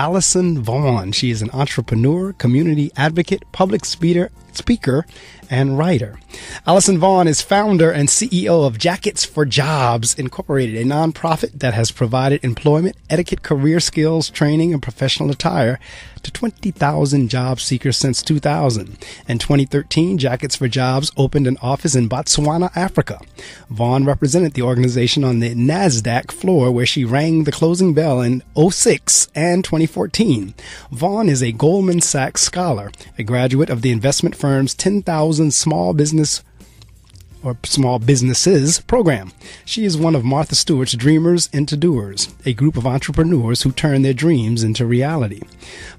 Alison Vaughn. She is an entrepreneur, community advocate, public speaker, and writer. Alison Vaughn is founder and CEO of Jackets for Jobs, Incorporated, a nonprofit that has provided employment, etiquette, career skills, training, and professional attire to 20,000 job seekers since 2000. In 2013, Jackets for Jobs opened an office in Botswana, Africa. Vaughn represented the organization on the NASDAQ floor, where she rang the closing bell in 2006 and 2014. Vaughn is a Goldman Sachs scholar, a graduate of the investment firm's 10,000 Small Businesses program. She is one of Martha Stewart's Dreamers into Doers, a group of entrepreneurs who turn their dreams into reality.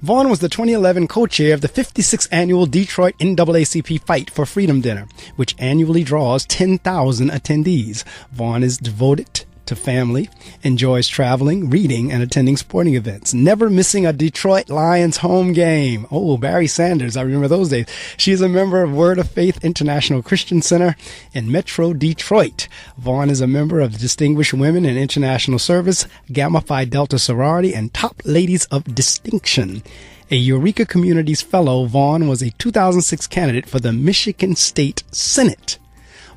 Vaughn was the 2011 co-chair of the 56th annual Detroit NAACP Fight for Freedom Dinner, which annually draws 10,000 attendees. Vaughn is devoted to family, enjoys traveling, reading, and attending sporting events, never missing a Detroit Lions home game. Oh, Barry Sanders, I remember those days. She is a member of Word of Faith International Christian Center in Metro Detroit. Vaughn is a member of Distinguished Women in International Service, Gamma Phi Delta Sorority, and Top Ladies of Distinction. A Eureka Communities fellow, Vaughn was a 2006 candidate for the Michigan State Senate.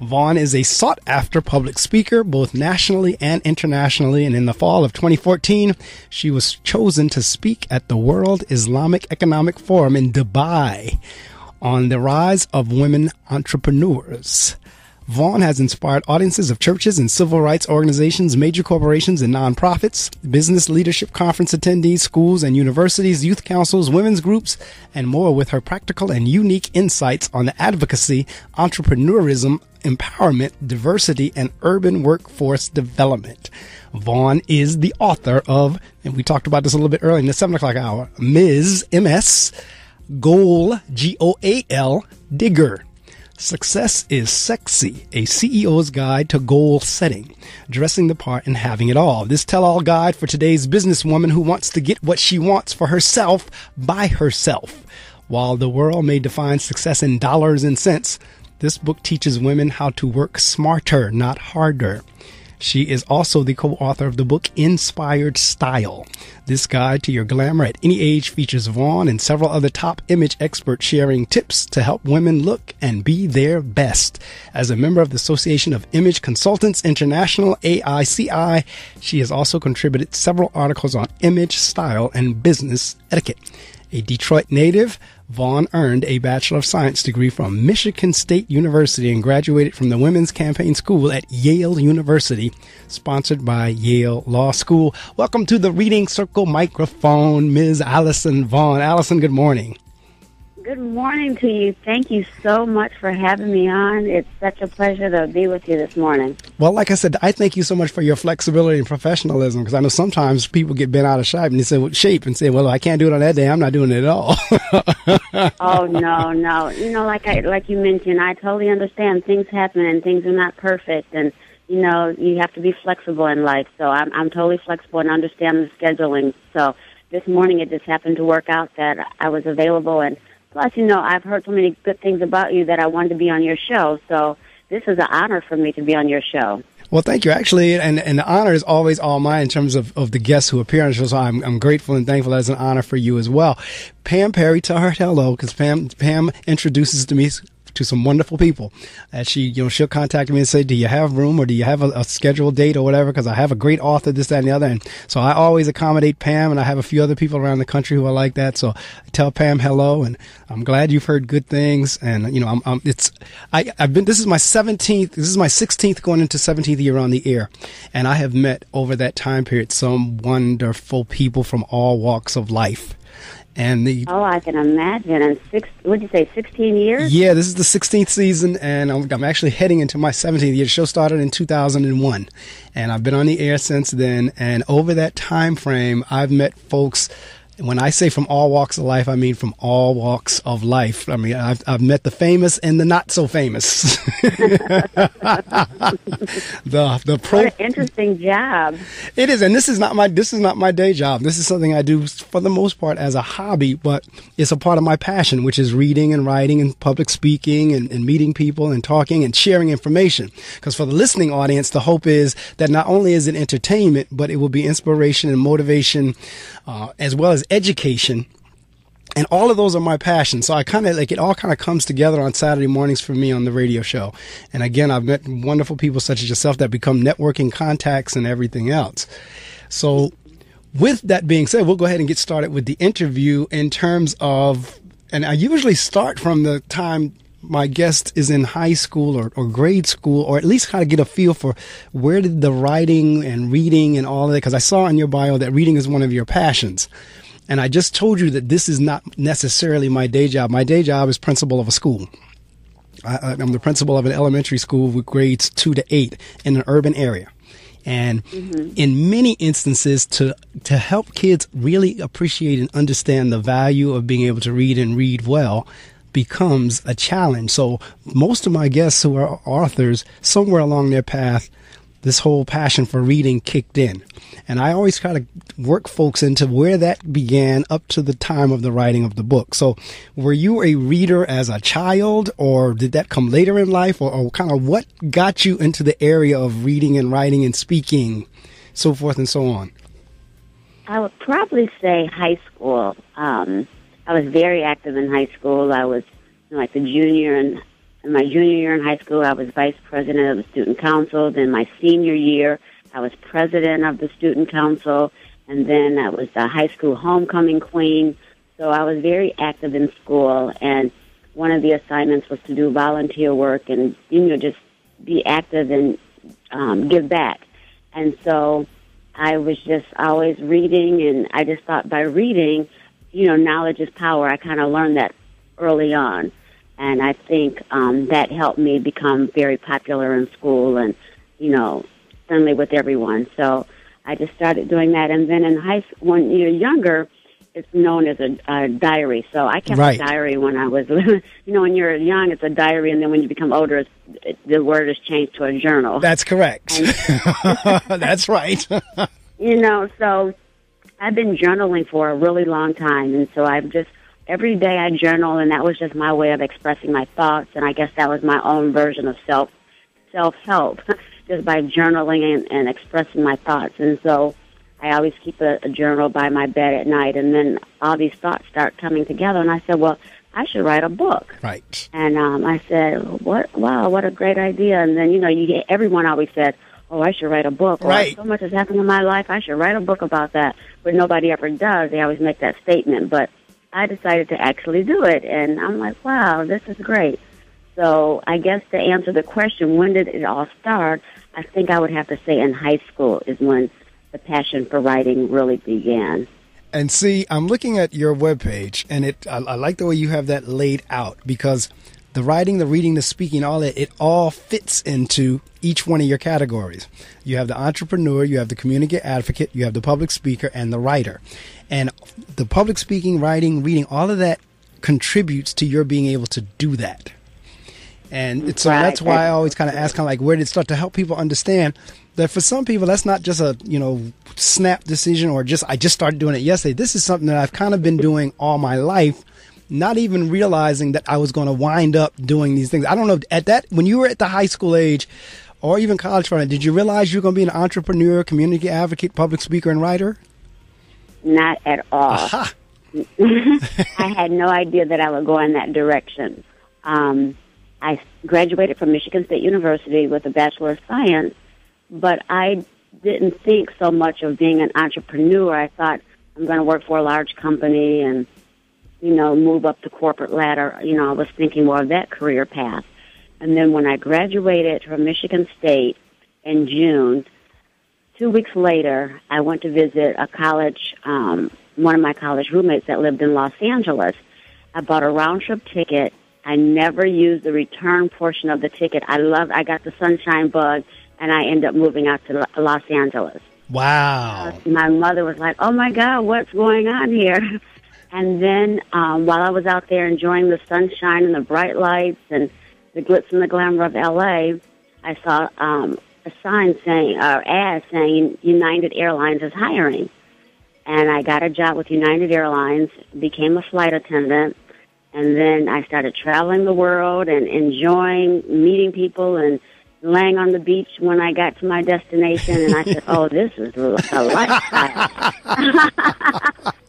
Vaughn is a sought-after public speaker, both nationally and internationally, and in the fall of 2014, she was chosen to speak at the World Islamic Economic Forum in Dubai on the rise of women entrepreneurs. Vaughn has inspired audiences of churches and civil rights organizations, major corporations and nonprofits, business leadership conference attendees, schools and universities, youth councils, women's groups, and more with her practical and unique insights on the advocacy, entrepreneurism, empowerment, diversity, and urban workforce development. Vaughn is the author of, and we talked about this a little bit earlier in the 7 o'clock hour, Ms. Goal, G-O-A-L, Digger. Success is Sexy, a CEO's guide to goal setting, dressing the part and having it all. This tell-all guide for today's businesswoman who wants to get what she wants for herself by herself. While the world may define success in dollars and cents, this book teaches women how to work smarter, not harder. She is also the co-author of the book Inspired Style. This guide to your glamour at any age features Vaughn and several other top image experts sharing tips to help women look and be their best. As a member of the Association of Image Consultants International, AICI, she has also contributed several articles on image, style, and business etiquette. A Detroit native, Vaughn earned a Bachelor of Science degree from Michigan State University and graduated from the Women's Campaign School at Yale University, sponsored by Yale Law School. Welcome to the Reading Circle microphone, Ms. Alison Vaughn. Alison, good morning. Good morning to you. Thank you so much for having me on. It's such a pleasure to be with you this morning. Well, like I said, I thank you so much for your flexibility and professionalism, because I know sometimes people get bent out of shape and they say, well, I can't do it on that day. I'm not doing it at all. Oh, no. You know, like you mentioned, I totally understand things happen and things are not perfect. And, you know, you have to be flexible in life. So I'm totally flexible and understand the scheduling. So this morning it just happened to work out that I was available, and plus, you know, I've heard so many good things about you that I wanted to be on your show, so this is an honor for me to be on your show. Well, thank you, actually, and the honor is always all mine in terms of the guests who appear on the show, so I'm grateful and thankful. That's an honor for you as well. Pam Perry, tell her hello, because Pam introduces to me to some wonderful people. And she, you know, she'll contact me and say, do you have room, or do you have a scheduled date or whatever, because I have a great author, this, that, and the other. And so I always accommodate Pam, and I have a few other people around the country who are like that. So I tell Pam hello, and I'm glad you've heard good things. And you know, this is my 16th, going into 17th year on the air, and I have met over that time period some wonderful people from all walks of life. And I can imagine. And what'd you say, 16 years? Yeah, this is the 16th season, and I'm actually heading into my 17th year. The show started in 2001, and I've been on the air since then. And over that time frame, I've met folks. When I say from all walks of life, I mean from all walks of life. I mean, I've met the famous and the not so famous. What an interesting job it is, and this is not my day job. This is something I do for the most part as a hobby, but it's a part of my passion, which is reading and writing and public speaking and meeting people and talking and sharing information. Because for the listening audience, the hope is that not only is it entertainment, but it will be inspiration and motivation, as well as education. And all of those are my passions. So I kind of like it all kind of comes together on Saturday mornings for me on the radio show. And again, I've met wonderful people such as yourself that become networking contacts and everything else. So with that being said, we'll go ahead and get started with the interview in terms of, and I usually start from the time my guest is in high school or grade school, or at least kind of get a feel for where did the writing and reading and all of that, because I saw in your bio that reading is one of your passions. And I just told you that this is not necessarily my day job. My day job is principal of a school. I'm the principal of an elementary school with grades 2 to 8 in an urban area. And in many instances, to help kids really appreciate and understand the value of being able to read and read well becomes a challenge. So most of my guests who are authors, somewhere along their path, this whole passion for reading kicked in. And I always try to work folks into where that began up to the time of the writing of the book. So were you a reader as a child, or did that come later in life, or kind of what got you into the area of reading and writing and speaking, so forth and so on? I would probably say high school. I was very active in high school. I was like a junior in my junior year in high school, I was vice president of the student council. Then my senior year, I was president of the student council. And then I was the high school homecoming queen. So I was very active in school. And one of the assignments was to do volunteer work and, just be active and give back. And so I was just always reading. And I just thought by reading, knowledge is power. I kind of learned that early on. And I think that helped me become very popular in school and, friendly with everyone. So I just started doing that. And then in high school, when you're younger, it's known as a diary. So I kept a diary when I was, when you're young, it's a diary. And then when you become older, the word is changed to a journal. That's correct. That's right. So I've been journaling for a really long time. And so I've just, every day I journal, and that was just my way of expressing my thoughts, and I guess that was my own version of self-help, just by journaling and expressing my thoughts. And so I always keep a journal by my bed at night, and then all these thoughts start coming together, and I said, well, I should write a book. Right. And I said, what a great idea. And then, everyone always said, oh, I should write a book. Right. Oh, so much has happened in my life, I should write a book about that. But nobody ever does. They always make that statement, but I decided to actually do it, and I'm like, wow, this is great. So I guess to answer the question, when did it all start, I think I would have to say in high school is when the passion for writing really began. And see, I'm looking at your webpage, and I like the way you have that laid out, because the writing, the reading, the speaking, all that, it all fits into each one of your categories. You have the entrepreneur, you have the community advocate, you have the public speaker, and the writer. And the public speaking, writing, reading, all of that contributes to your being able to do that. And so that's why I always kind of ask, kind of like, where did it start, to help people understand that for some people, that's not just a, snap decision or just, I just started doing it yesterday. This is something that I've kind of been doing all my life, not even realizing that I was going to wind up doing these things. I don't know, when you were at the high school age or even college, did you realize you were going to be an entrepreneur, community advocate, public speaker, and writer? Not at all. Aha. I had no idea that I would go in that direction. I graduated from Michigan State University with a Bachelor of Science, but I didn't think so much of being an entrepreneur. I thought I'm going to work for a large company and, move up the corporate ladder. I was thinking more of that career path. And then when I graduated from Michigan State in June, 2 weeks later, I went to visit a college, one of my college roommates that lived in Los Angeles. I bought a round-trip ticket. I never used the return portion of the ticket. I got the sunshine bug, and I ended up moving out to Los Angeles. Wow. My mother was like, oh, my God, what's going on here? And then while I was out there enjoying the sunshine and the bright lights and the glitz and the glamour of L.A., I saw a sign saying, or ad saying, United Airlines is hiring. And I got a job with United Airlines, became a flight attendant, and then I started traveling the world and enjoying meeting people and laying on the beach when I got to my destination. And I said, oh, this is a lifestyle.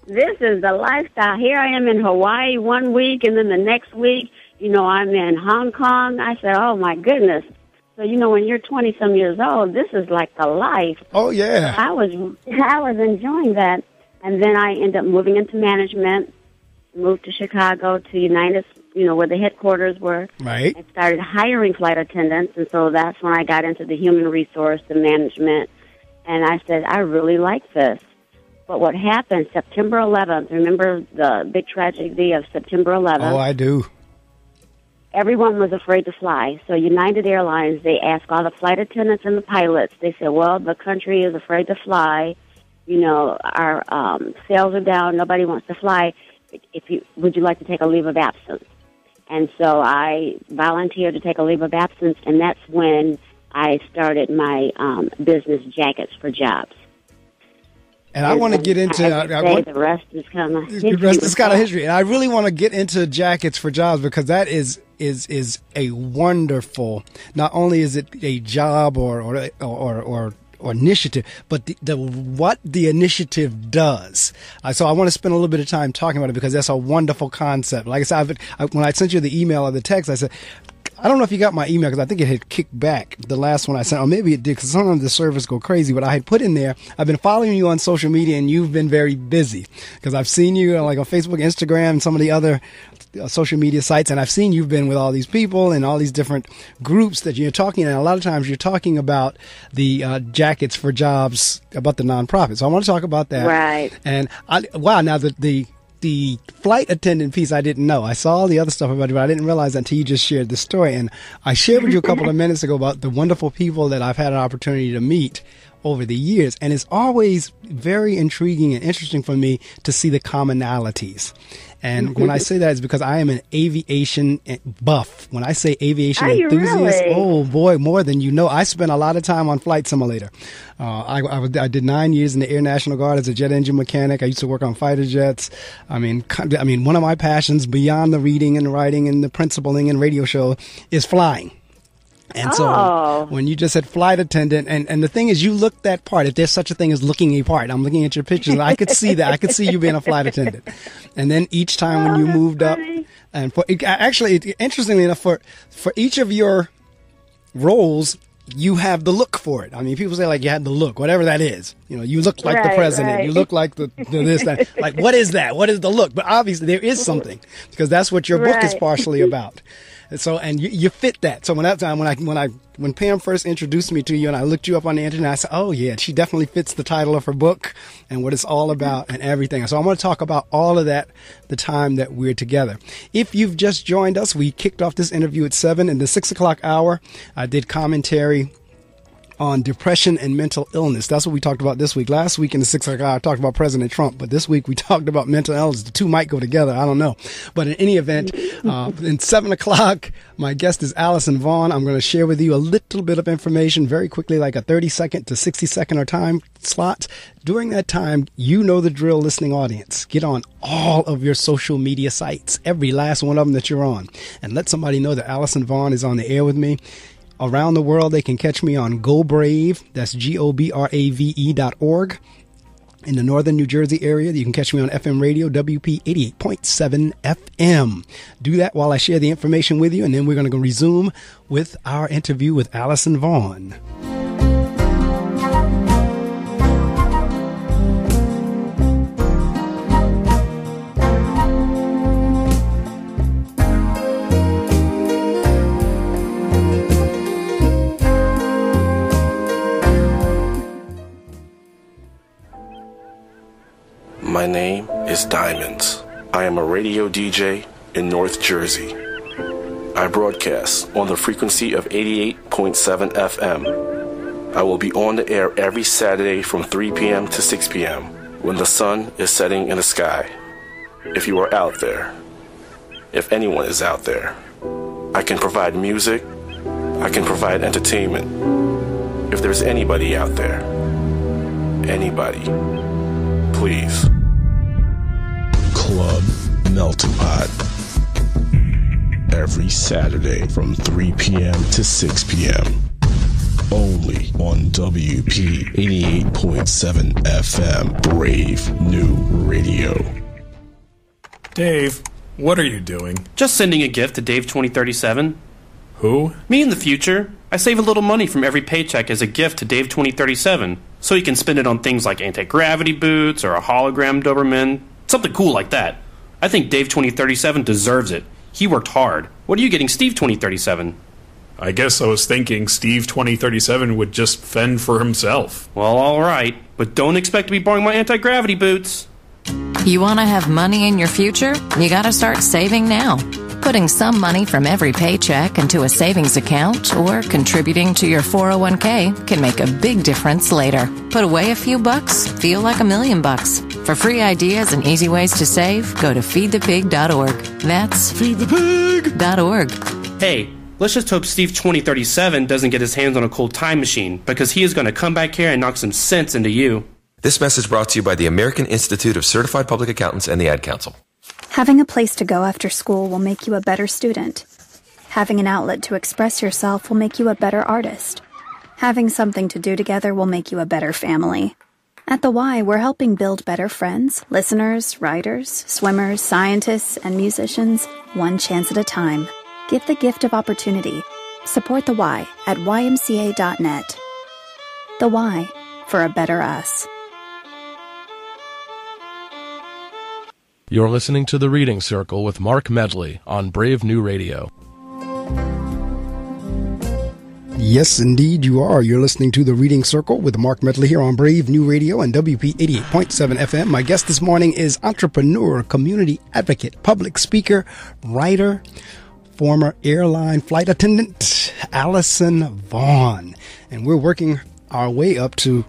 This is the lifestyle. Here I am in Hawaii one week, and then the next week, you know, I'm in Hong Kong. I said, oh, my goodness. So, you know, when you're 20-some years old, this is like the life. Oh, yeah. I was enjoying that. And then I ended up moving into management, moved to Chicago to United, you know, where the headquarters were. Right. I started hiring flight attendants, and so that's when I got into the human resource and management. And I said, I really like this. But what happened, September 11th, remember the big tragedy of September 11th? Oh, I do. Everyone was afraid to fly. So United Airlines, they asked all the flight attendants and the pilots. They said, well, the country is afraid to fly. You know, our sales are down. Nobody wants to fly. Would you like to take a leave of absence? And so I volunteered to take a leave of absence, and that's when I started my business, Jackets for Jobs. And I want to get into the rest is kind of history. And I really want to get into Jackets for Jobs, because that is a wonderful. Not only is it a job or initiative, but the initiative does. So I want to spend a little bit of time talking about it, because that's a wonderful concept. Like I said, when I sent you the email or the text, I said, I don't know if you got my email, because I think it had kicked back the last one I sent. Or maybe it did, because sometimes the service go crazy. But I had put in there, I've been following you on social media, and you've been very busy, because I've seen you like on Facebook, Instagram, and some of the other social media sites. And I've seen you've been with all these people and all these different groups that you're talking. And a lot of times you're talking about the Jackets for Jobs, about the nonprofit. So I want to talk about that. Right. And the flight attendant piece, I didn't know. I saw all the other stuff about it, but I didn't realize until you just shared the story. And I shared with you a couple of minutes ago about the wonderful people that I've had an opportunity to meet over the years. And it's always very intriguing and interesting for me to see the commonalities. And when I say that, it's because I am an aviation buff. When I say aviation enthusiast, really? Oh boy, more than you know. I spent a lot of time on Flight Simulator. I did 9 years in the Air National Guard as a jet engine mechanic. I used to work on fighter jets. I mean, one of my passions beyond the reading and writing and the principaling and radio show is flying. And so when you just said flight attendant, and the thing is, you looked that part. If there's such a thing as looking a part, I'm looking at your pictures, and I could see that. I could see you being a flight attendant. And then each time when you moved up, and interestingly enough, for each of your roles, you have the look for it. I mean, people say, like, you had the look, whatever that is. You know, you look like the president. Right. You look like the this, that. Like, what is that? What is the look? But obviously there is something, because that's what your book is partially about. And so, and you fit that. So when Pam first introduced me to you and I looked you up on the internet, I said, oh yeah, she definitely fits the title of her book and what it's all about and everything. So I want to talk about all of that the time that we're together. If you've just joined us, we kicked off this interview at 7:00 in the 6:00 hour. I did commentary on depression and mental illness. That's what we talked about this week. Last week in the 6:00 hour, I talked about President Trump, but this week we talked about mental illness. The two might go together. I don't know. But in any event, in 7:00, my guest is Alison Vaughn. I'm going to share with you a little bit of information very quickly, like a 30-second to 60-second or time slot. During that time, you know the drill, listening audience. Get on all of your social media sites, every last one of them that you're on, and let somebody know that Alison Vaughn is on the air with me. Around the world, they can catch me on GoBrave. That's GoBrave.org. In the northern New Jersey area, you can catch me on FM radio, WP 88.7 FM. Do that while I share the information with you, and then we're going to resume with our interview with Alison Vaughn. My name is Diamonds. I am a radio DJ in North Jersey. I broadcast on the frequency of 88.7 FM. I will be on the air every Saturday from 3 p.m. to 6 p.m. when the sun is setting in the sky. If you are out there, if anyone is out there, I can provide music, I can provide entertainment. If there's anybody out there, anybody, please. Club Melting Pot. Every Saturday from 3 p.m. to 6 p.m. only on WP 88.7 FM, Brave New Radio. Dave, what are you doing? Just sending a gift to Dave 2037. Who? Me in the future. I save a little money from every paycheck as a gift to Dave 2037, so he can spend it on things like anti-gravity boots or a hologram Doberman, something cool like that. I think Dave 2037 deserves it. He worked hard. What are you getting Steve 2037? I guess I was thinking Steve 2037 would just fend for himself. Well, all right, but don't expect to be borrowing my anti-gravity boots. You want to have money in your future? You got to start saving now. Putting some money from every paycheck into a savings account or contributing to your 401k can make a big difference later. Put away a few bucks, feel like $1,000,000. For free ideas and easy ways to save, go to feedthepig.org. That's feedthepig.org. Hey, let's just hope Steve 2037 doesn't get his hands on a cool time machine, because he is going to come back here and knock some sense into you. This message brought to you by the American Institute of Certified Public Accountants and the Ad Council. Having a place to go after school will make you a better student. Having an outlet to express yourself will make you a better artist. Having something to do together will make you a better family. At the Y, we're helping build better friends, listeners, writers, swimmers, scientists, and musicians, one chance at a time. Give the gift of opportunity. Support the Y at YMCA.net. The Y, for a better us. You're listening to The Reading Circle with Marc Medley on Brave New Radio. Yes, indeed you are. You're listening to The Reading Circle with Marc Medley here on Brave New Radio and WP 88.7 FM. My guest this morning is entrepreneur, community advocate, public speaker, writer, former airline flight attendant, Alison Vaughn. And we're working our way up to...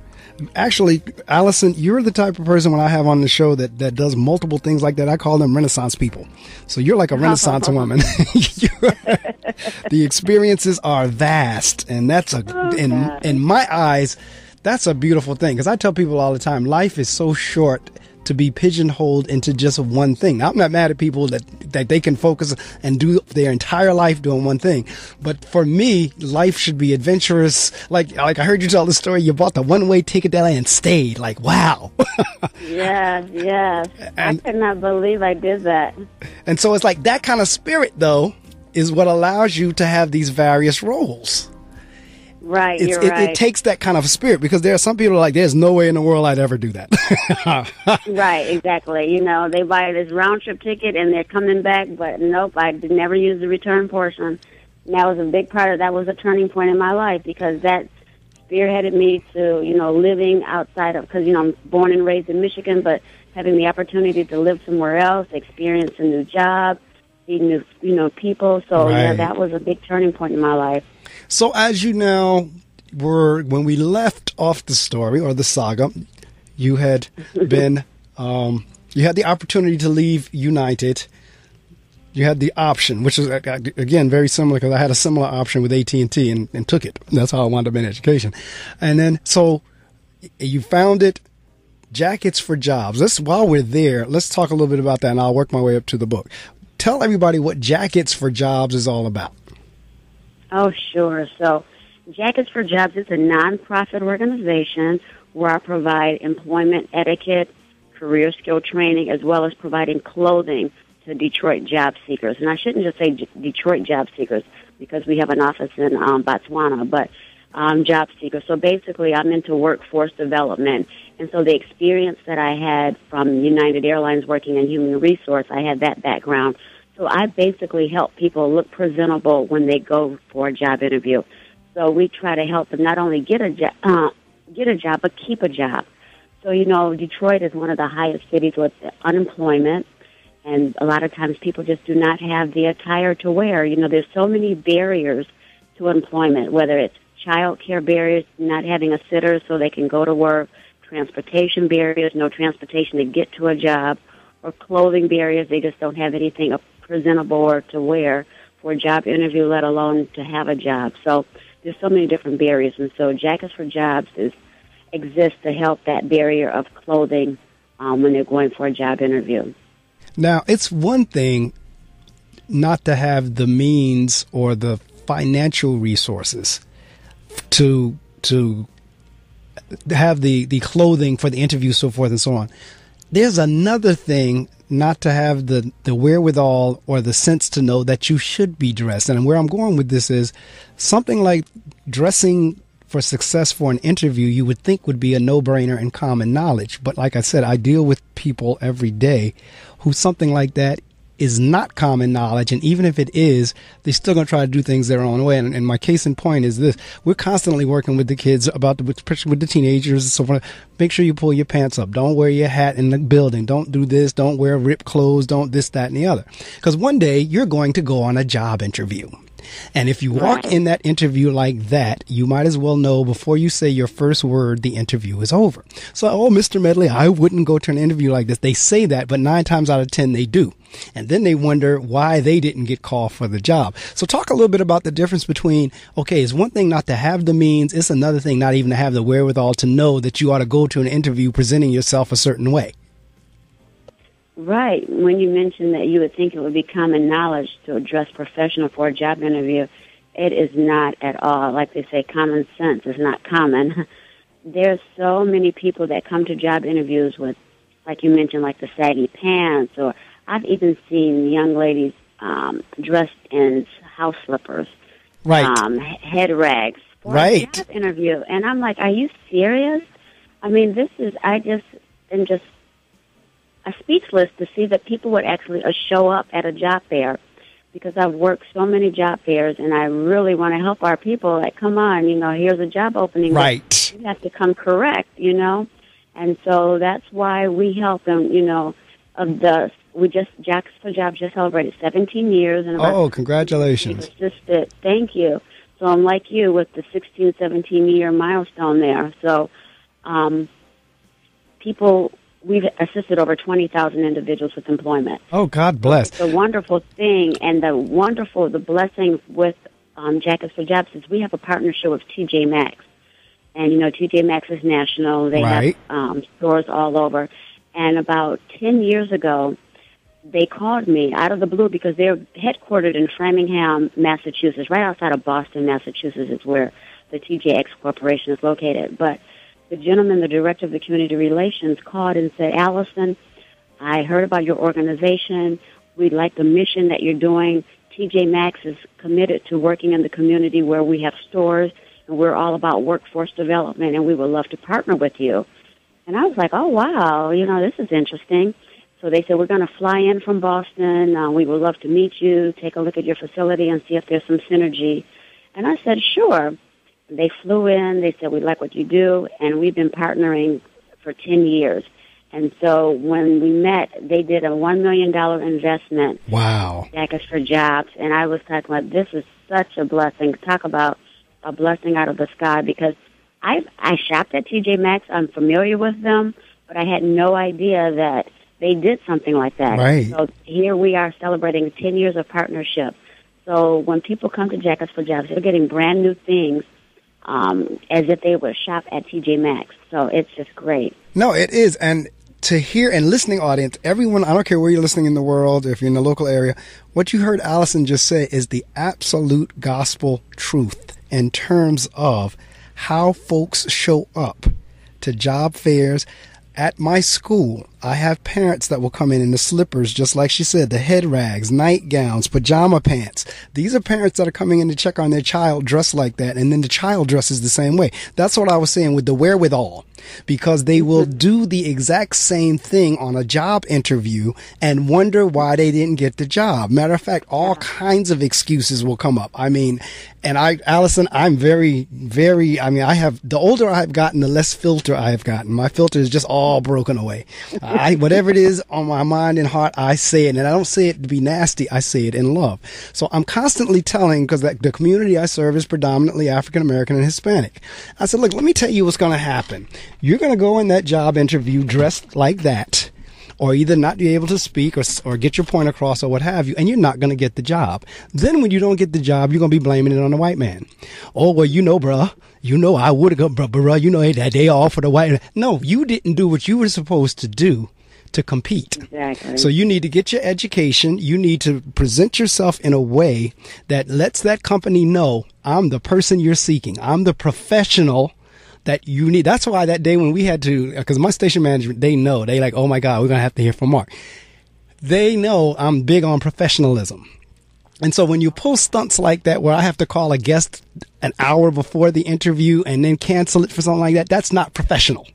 Actually, Alison, you're the type of person when I have on the show that does multiple things like that. I call them Renaissance people. So you're like a Renaissance woman. The experiences are vast, and that's in my eyes, that's a beautiful thing. Because I tell people all the time, life is so short to be pigeonholed into just one thing. I'm not mad at people that they can focus and do their entire life doing one thing. But for me, life should be adventurous. Like I heard you tell the story, you bought the one-way ticket that and stayed. Like, wow. Yeah. I could not believe I did that. And so it's like that kind of spirit, though, is what allows you to have these various roles. Right, It takes that kind of spirit, because there are some people like, there's no way in the world I'd ever do that. Right, exactly. You know, they buy this round-trip ticket, and they're coming back, but nope, I never used the return portion. And that was a big part of that was a turning point in my life, because that spearheaded me to, you know, living outside of, because, you know, I'm born and raised in Michigan, but having the opportunity to live somewhere else, experience a new job, see new, you know, people. So, right. Yeah, that was a big turning point in my life. So as you now were, when we left off the story or the saga, you had been, you had the opportunity to leave United. You had the option, which is, again, very similar, because I had a similar option with AT&T and took it. That's how I wound up in education. And then, so you founded Jackets for Jobs. While we're there, let's talk a little bit about that, and I'll work my way up to the book. Tell everybody what Jackets for Jobs is all about. Oh, sure. So Jackets for Jobs is a nonprofit organization where I provide employment etiquette, career skill training, as well as providing clothing to Detroit job seekers. And I shouldn't just say Detroit job seekers, because we have an office in Botswana, but job seekers. So basically, I'm into workforce development. And so the experience that I had from United Airlines working in human resource, I had that background. So I basically help people look presentable when they go for a job interview. So we try to help them not only get a job, but keep a job. So, you know, Detroit is one of the highest cities with unemployment, and a lot of times people just do not have the attire to wear. You know, there's so many barriers to employment, whether it's child care barriers, not having a sitter so they can go to work, transportation barriers, no transportation to get to a job, or clothing barriers. They just don't have anything presentable or to wear for a job interview, let alone to have a job. So there's so many different barriers, and so Jackets for Jobs exists to help that barrier of clothing when they're going for a job interview. Now, it's one thing not to have the means or the financial resources to have the clothing for the interview, so forth and so on. There's another thing not to have the wherewithal or the sense to know that you should be dressed. And where I'm going with this is something like dressing for success for an interview you would think would be a no-brainer and common knowledge. But like I said, I deal with people every day who something like that is not common knowledge. And even if it is, they're still going to try to do things their own way. And my case in point is this. We're constantly working with the kids about with the teenagers and so forth. Make sure you pull your pants up. Don't wear your hat in the building. Don't do this. Don't wear ripped clothes. Don't this, that, and the other. Because one day you're going to go on a job interview. And if you walk in that interview like that, you might as well know before you say your first word, the interview is over. So, oh, Mr. Medley, I wouldn't go to an interview like this. They say that, but 9 times out of 10, they do. And then they wonder why they didn't get called for the job. So talk a little bit about the difference between, okay, it's one thing not to have the means. It's another thing not even to have the wherewithal to know that you ought to go to an interview presenting yourself a certain way. Right. When you mentioned that you would think it would be common knowledge to dress professional for a job interview, it is not at all. Like they say, common sense is not common. There's so many people that come to job interviews with, like you mentioned, like the saggy pants, or I've even seen young ladies dressed in house slippers, right, head rags for right. a job interview. And I'm like, are you serious? I mean, this is, I just am speechless to see that people would actually show up at a job fair, because I've worked so many job fairs, and I really want to help our people. Like, come on, you know, here's a job opening. Right. You have to come correct, you know. And so that's why we help them, you know. Jackets for Jobs just celebrated 17 years. And oh, congratulations. Thank you. So I'm like you with the 16, 17-year milestone there. So people... We've assisted over 20,000 individuals with employment. Oh, God bless. It's a wonderful thing, and the blessing with Jackets for Jobs is we have a partnership with TJ Maxx. And, you know, TJ Maxx is national. They right. have stores all over. And about 10 years ago, they called me out of the blue because they're headquartered in Framingham, Massachusetts, right outside of Boston, Massachusetts is where the TJX Corporation is located. But the gentleman, the director of the community relations, called and said, Alison, I heard about your organization. We like the mission that you're doing. TJ Maxx is committed to working in the community where we have stores, and we're all about workforce development, and we would love to partner with you. And I was like, oh, wow, you know, this is interesting. So they said, we're going to fly in from Boston. We would love to meet you, take a look at your facility, and see if there's some synergy. And I said, sure. They flew in, they said, we like what you do, and we've been partnering for 10 years. And so when we met, they did a $1 million investment. Wow. Jackets for Jobs. And I was talking about, this is such a blessing. Talk about a blessing out of the sky, because I shopped at TJ Maxx. I'm familiar with them, but I had no idea that they did something like that. Right. So here we are celebrating 10 years of partnership. So when people come to Jackets for Jobs, they're getting brand new things. As if they would shop at TJ Maxx. So it's just great. No, it is. And to hear and listening audience, everyone, I don't care where you're listening in the world, if you're in the local area, what you heard Alison just say is the absolute gospel truth in terms of how folks show up to job fairs. At my school, I have parents that will come in the slippers, just like she said, the head rags, nightgowns, pajama pants. These are parents that are coming in to check on their child dressed like that, and then the child dresses the same way. That's what I was saying with the wherewithal, because they will do the exact same thing on a job interview and wonder why they didn't get the job. Matter of fact, all kinds of excuses will come up. I mean, and Alison, I'm very, very, I mean, I have, the older I've gotten, the less filter I have gotten. My filter is just all broken away. Whatever it is on my mind and heart, I say it. And I don't say it to be nasty. I say it in love. So I'm constantly telling, because the community I serve is predominantly African American and Hispanic. I said, look, let me tell you what's going to happen. You're going to go in that job interview dressed like that, or either not be able to speak or get your point across or what have you, and you're not going to get the job. Then when you don't get the job, you're going to be blaming it on the white man. Oh, well, you know, bruh, you know, I would have gone, bruh, you know, that they all for the white. No, you didn't do what you were supposed to do to compete. Exactly. So you need to get your education. You need to present yourself in a way that lets that company know, I'm the person you're seeking. I'm the professional that you need. That's why that day when we had to, because my station manager, they like, oh my God, we're going to have to hear from Mark. They know I'm big on professionalism. And so when you pull stunts like that, where I have to call a guest an hour before the interview and then cancel it for something like that, that's not professional.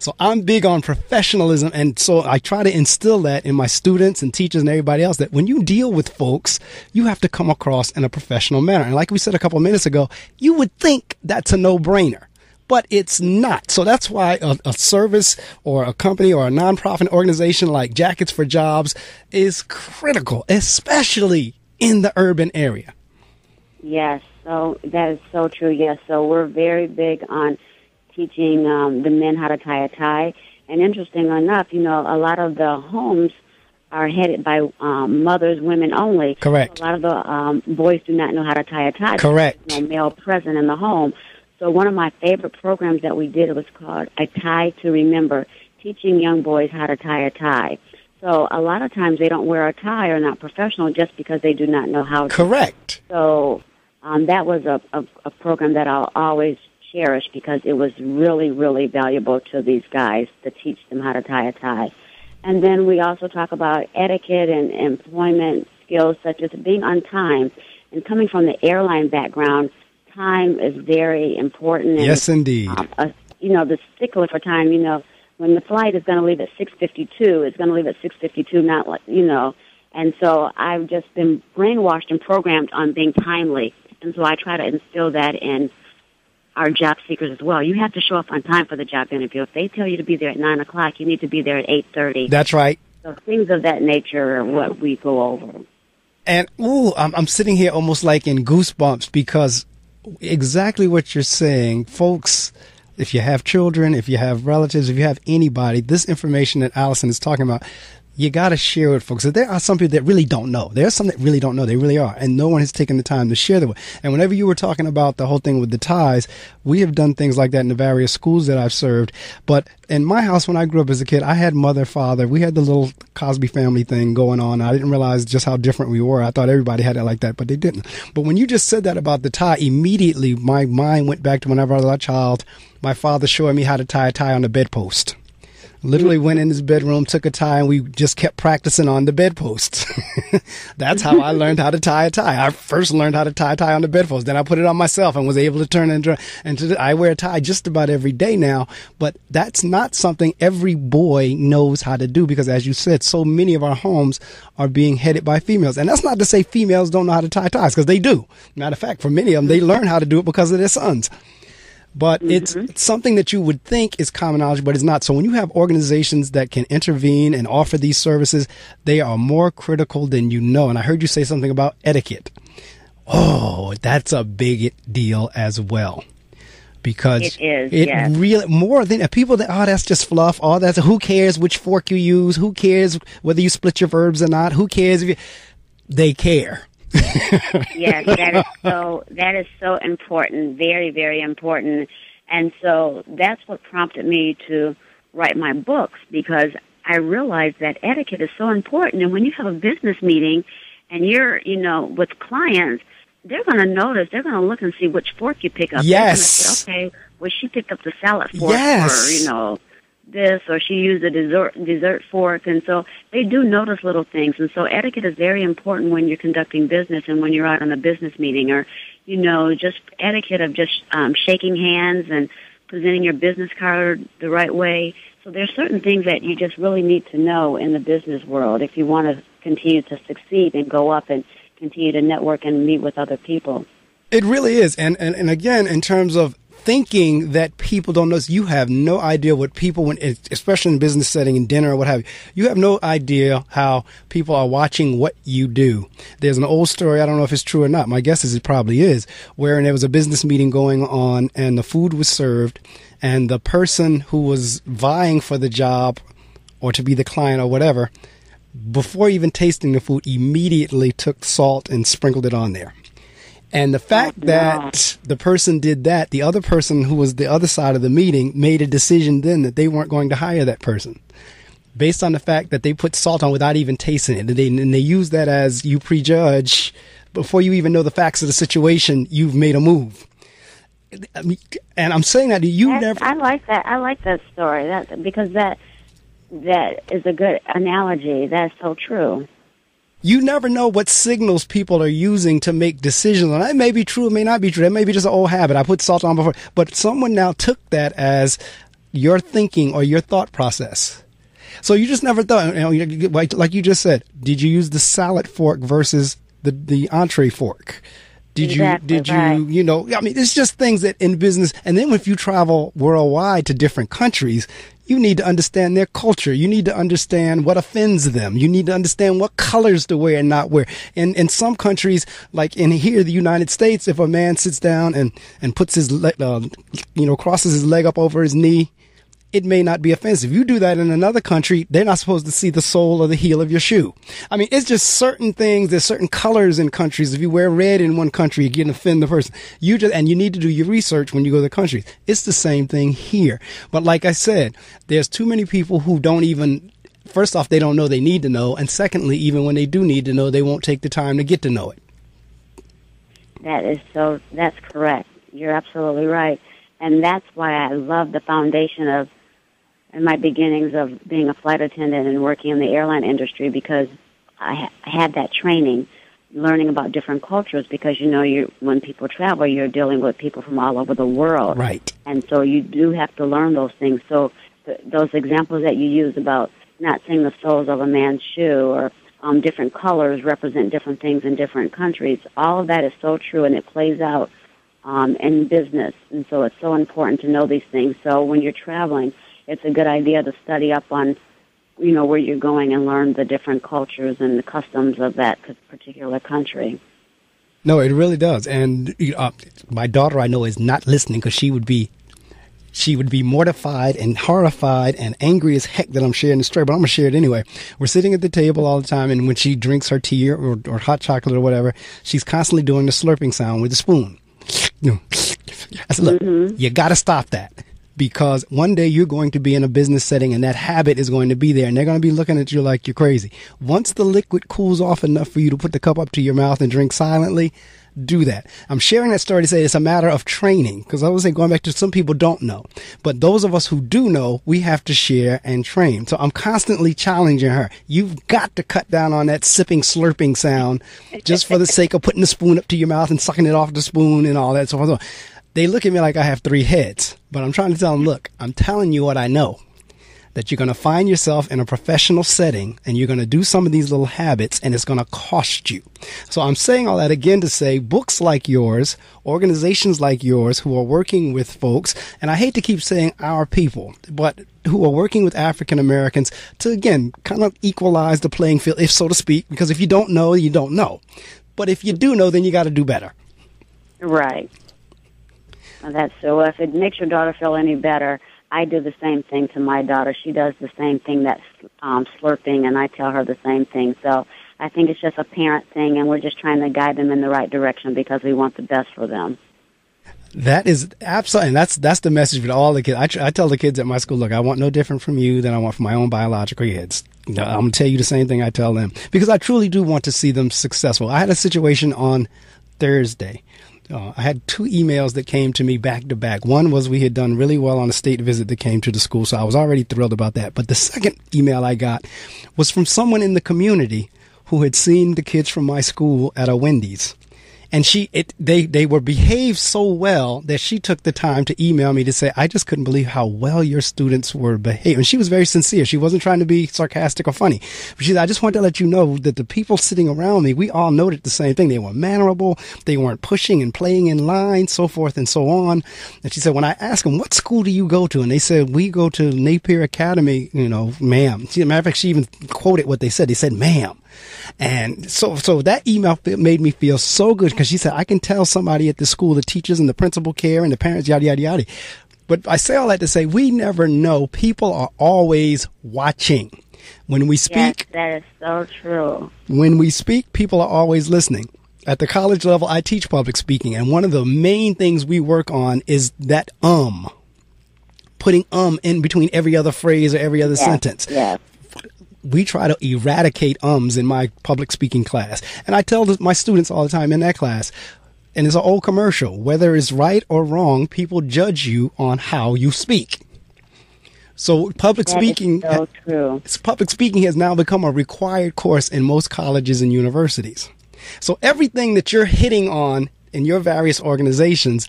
So I'm big on professionalism. And so I try to instill that in my students and teachers and everybody else, that when you deal with folks, you have to come across in a professional manner. And like we said a couple of minutes ago, you would think that's a no-brainer, but it's not. So that's why a service or a company or a nonprofit organization like Jackets for Jobs is critical, especially in the urban area. Yes, so that is so true. Yes, so we're very big on teaching the men how to tie a tie. And interesting enough, you know, a lot of the homes are headed by mothers, women only. Correct. So a lot of the boys do not know how to tie a tie. Correct. There's no male present in the home. So one of my favorite programs that we did was called A Tie to Remember, teaching young boys how to tie a tie. So a lot of times they don't wear a tie or not professional just because they do not know how to. Correct. So that was a program that I'll always cherish because it was really, really valuable to these guys to teach them how to tie a tie. And then we also talk about etiquette and employment skills such as being on time. And coming from the airline background, time is very important. And, yes, indeed. You know, the stickler for time, you know, when the flight is going to leave at 6:52, it's going to leave at 6:52, not like, you know. And so I've just been brainwashed and programmed on being timely. And so I try to instill that in our job seekers as well. You have to show up on time for the job interview. If they tell you to be there at 9 o'clock, you need to be there at 8:30. That's right. So things of that nature are what we go over. And, ooh, I'm sitting here almost like in goosebumps because exactly what you're saying, folks. If you have children, if you have relatives, if you have anybody, this information that Alison is talking about, you got to share with folks. So there are some people that really don't know. There are some that really don't know. They really are. And no one has taken the time to share them. And whenever you were talking about the whole thing with the ties, we have done things like that in the various schools that I've served. But in my house, when I grew up as a kid, I had mother, father. We had the little Cosby family thing going on. I didn't realize just how different we were. I thought everybody had it like that, but they didn't. But when you just said that about the tie, immediately my mind went back to whenever I was a child, my father showing me how to tie a tie on the bedpost. Literally went in his bedroom, took a tie, and we just kept practicing on the bedpost. That's how I learned how to tie a tie. I first learned how to tie a tie on the bedpost. Then I put it on myself and was able to turn and I wear a tie just about every day now. But that's not something every boy knows how to do because, as you said, so many of our homes are being headed by females. And that's not to say females don't know how to tie ties, because they do. Matter of fact, for many of them, they learn how to do it because of their sons. But it's something that you would think is common knowledge, but it's not. So when you have organizations that can intervene and offer these services, they are more critical than you know. And I heard you say something about etiquette. Oh, that's a big deal as well. Because it is, yes. Really more than people that, oh, that's just fluff. Oh, that's who cares which fork you use? Who cares whether you split your verbs or not? Who cares if you, they care. Yes, that is so important, very, very important. And so that's what prompted me to write my books, because I realized that etiquette is so important. And when you have a business meeting and you're, you know, with clients, they're going to notice, they're going to look and see which fork you pick up. Yes. Say, okay, well, she picked up the salad fork, yes, or, you know, this, or she used a dessert fork. And so they do notice little things. And so etiquette is very important when you're conducting business and when you're out on a business meeting, or, you know, just etiquette of just shaking hands and presenting your business card the right way. So there's certain things that you just really need to know in the business world if you want to continue to succeed and go up and continue to network and meet with other people. It really is. And again, in terms of thinking that people don't notice, you have no idea what people, when, especially in business setting and dinner or what have you, you have no idea how people are watching what you do. There's an old story, I don't know if it's true or not, my guess is it probably is, wherein there was a business meeting going on and the food was served and the person who was vying for the job or to be the client or whatever, before even tasting the food, immediately took salt and sprinkled it on there. And the fact that the person did that, the other person who was the other side of the meeting made a decision then that they weren't going to hire that person. based on the fact that they put salt on without even tasting it. And they use that as you prejudge before you even know the facts of the situation. You've made a move. I mean, and I'm saying that you never. I like that. I like that story because that is a good analogy. That's so true. You never know what signals people are using to make decisions. And that may be true, it may not be true. That may be just an old habit. I put salt on before. But someone now took that as your thinking or your thought process. So you just never thought, you know, like you just said, did you use the salad fork versus the entree fork? Did you, you know, I mean, it's just things that in business. And then if you travel worldwide to different countries, you need to understand their culture. You need to understand what offends them. You need to understand what colors to wear and not wear. And in some countries, like in here, the United States, if a man sits down and puts his leg, crosses his leg up over his knee, it may not be offensive. You do that in another country, they're not supposed to see the sole or the heel of your shoe. I mean, it's just certain things. There's certain colors in countries. If you wear red in one country, you can offend the person. And you need to do your research when you go to the country. It's the same thing here. But like I said, there's too many people who don't even, first off, they don't know they need to know. And secondly, even when they do need to know, they won't take the time to get to know it. That's correct. You're absolutely right. And that's why I love the foundation of, in my beginnings of being a flight attendant and working in the airline industry, because I had that training, learning about different cultures, because, you know, when people travel, you're dealing with people from all over the world. Right. And so you do have to learn those things. So those examples that you use about not seeing the soles of a man's shoe or different colors represent different things in different countries, all of that is so true, and it plays out in business. And so it's so important to know these things. So when you're traveling, it's a good idea to study up on, you know, where you're going and learn the different cultures and the customs of that particular country. No, it really does. And my daughter, I know, is not listening, because she would be mortified and horrified and angry as heck that I'm sharing the story, but I'm going to share it anyway. We're sitting at the table all the time, and when she drinks her tea or hot chocolate or whatever, she's constantly doing the slurping sound with the spoon. I said, look, you got to stop that. Because one day you're going to be in a business setting and that habit is going to be there, and they're going to be looking at you like you're crazy. Once the liquid cools off enough for you to put the cup up to your mouth and drink silently, do that. I'm sharing that story to say it's a matter of training, because I was saying, going back to, some people don't know. But those of us who do know, we have to share and train. So I'm constantly challenging her. You've got to cut down on that sipping, slurping sound just for the sake of putting the spoon up to your mouth and sucking it off the spoon and all that. So they look at me like I have three heads, but I'm trying to tell them, look, I'm telling you what I know, that you're going to find yourself in a professional setting and you're going to do some of these little habits, and it's going to cost you. So I'm saying all that again to say, books like yours, organizations like yours who are working with folks, and I hate to keep saying our people, but who are working with African Americans to, again, kind of equalize the playing field, if so to speak, because if you don't know, you don't know. But if you do know, then you got to do better. Right. That's so. If it makes your daughter feel any better, I do the same thing to my daughter. She does the same thing, that's slurping, and I tell her the same thing. So I think it's just a parent thing, and we're just trying to guide them in the right direction because we want the best for them. That is absolutely, and that's the message with all the kids. I tell the kids at my school, look, I want no different from you than I want from my own biological kids. You know, I'm going to tell you the same thing I tell them, because I truly do want to see them successful. I had a situation on Thursday. I had two emails that came to me back to back. One was we had done really well on a state visit that came to the school, so I was already thrilled about that. But the second email I got was from someone in the community who had seen the kids from my school at a Wendy's. And they were behaved so well that she took the time to email me to say, I just couldn't believe how well your students were behaved. And she was very sincere. She wasn't trying to be sarcastic or funny. But she said, I just wanted to let you know that the people sitting around me, we all noted the same thing. They were mannerable. They weren't pushing and playing in line, so forth and so on. And she said, when I asked them, what school do you go to? And they said, we go to Napier Academy, you know, ma'am. As a matter of fact, she even quoted what they said. They said, ma'am. And so that email made me feel so good, because she said, I can tell somebody at the school, the teachers and the principal care and the parents, yada, yada, yada. But I say all that to say, we never know. People are always watching. When we speak, yes, that is so true. When we speak, people are always listening. At the college level, I teach public speaking, and one of the main things we work on is that putting in between every other phrase or every other sentence. Yes. we try to eradicate ums in my public speaking class. And I tell my students all the time in that class, and it's an old commercial, whether it's right or wrong, people judge you on how you speak. So public speaking has now become a required course in most colleges and universities. So everything that you're hitting on in your various organizations,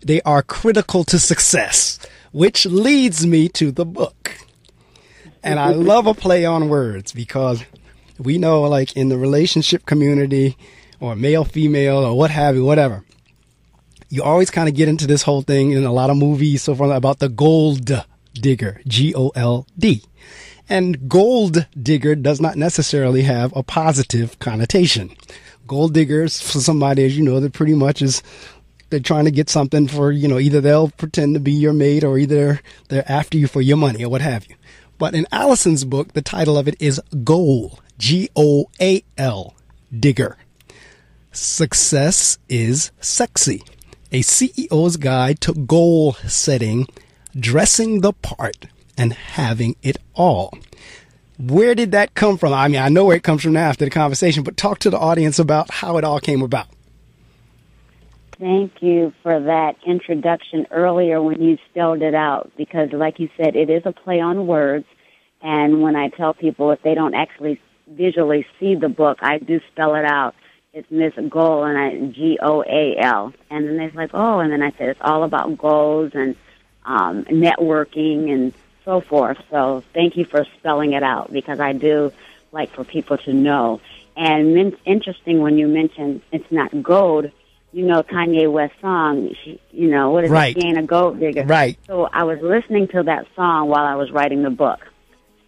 they are critical to success, which leads me to the book. And I love a play on words, because we know, like in the relationship community or male, female, or what have you, whatever, you always kind of get into this whole thing in a lot of movies so far about the gold digger, G-O-L-D. And gold digger does not necessarily have a positive connotation. Gold diggers, for somebody, as you know, that pretty much is, they're trying to get something for, you know, either they'll pretend to be your mate or either they're after you for your money or what have you. But in Alison's book, the title of it is Goal, G-O-A-L, Digger. Success is Sexy, a CEO's guide to goal setting, dressing the part, and having it all. Where did that come from? I mean, I know where it comes from now after the conversation, but talk to the audience about how it all came about. Thank you for that introduction earlier when you spelled it out, because like you said, it is a play on words. And when I tell people, if they don't actually visually see the book, I do spell it out. It's Ms. Goal, and G-O-A-L. And then they're like, oh, and then I said, it's all about goals and networking and so forth. So thank you for spelling it out, because I do like for people to know. And it's interesting when you mentioned it's not gold. You know, Kanye West song, you know, what is it, She Ain't a Gold Digger. Right. So I was listening to that song while I was writing the book.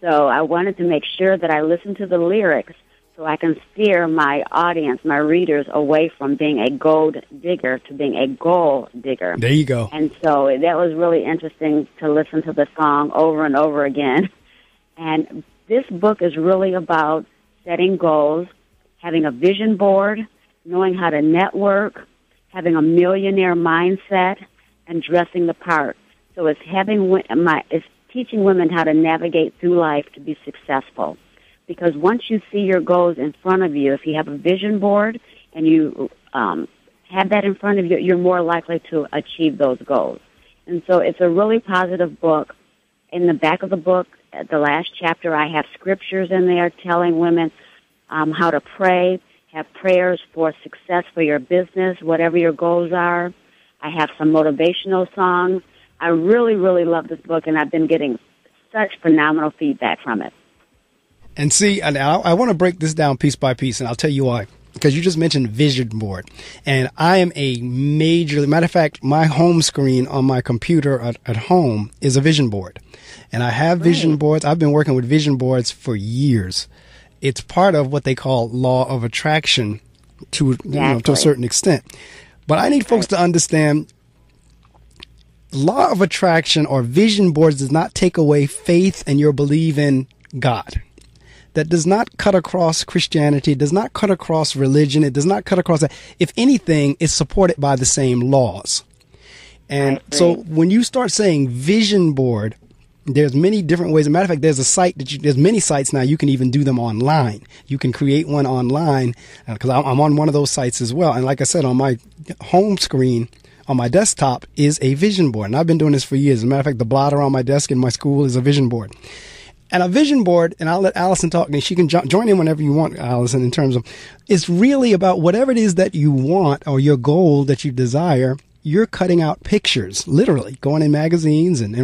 So I wanted to make sure that I listened to the lyrics so I can steer my audience, my readers, away from being a gold digger to being a goal digger. There you go. And so that was really interesting to listen to the song over and over again. And this book is really about setting goals, having a vision board, knowing how to network, having a millionaire mindset, and dressing the part. So it's it's teaching women how to navigate through life to be successful. Because once you see your goals in front of you, if you have a vision board and you have that in front of you, you're more likely to achieve those goals. And so it's a really positive book. In the back of the book, at the last chapter, I have scriptures in there telling women how to pray. Have prayers for success for your business, whatever your goals are. I have some motivational songs. I really, really love this book, and I've been getting such phenomenal feedback from it. And see, I want to break this down piece by piece, and I'll tell you why. Because you just mentioned vision board, and I am a major, matter of fact, my home screen on my computer at home is a vision board. And I have vision boards. I've been working with vision boards for years. It's part of what they call law of attraction to a certain extent. But I need folks to understand law of attraction or vision boards does not take away faith and your belief in God. That does not cut across Christianity. It does not cut across religion. It does not cut across that. If anything, it's supported by the same laws. And so when you start saying vision board, there's many different ways. As a matter of fact, there's a site that there's many sites now. You can even do them online. You can create one online, because I'm on one of those sites as well. And like I said, on my home screen, on my desktop is a vision board. And I've been doing this for years. As a matter of fact, the blotter on my desk in my school is a vision board. And a vision board, and I'll let Alison talk, and she can join in whenever you want, Alison, in terms of, it's really about whatever it is that you want or your goal that you desire. You're cutting out pictures, literally going in magazines and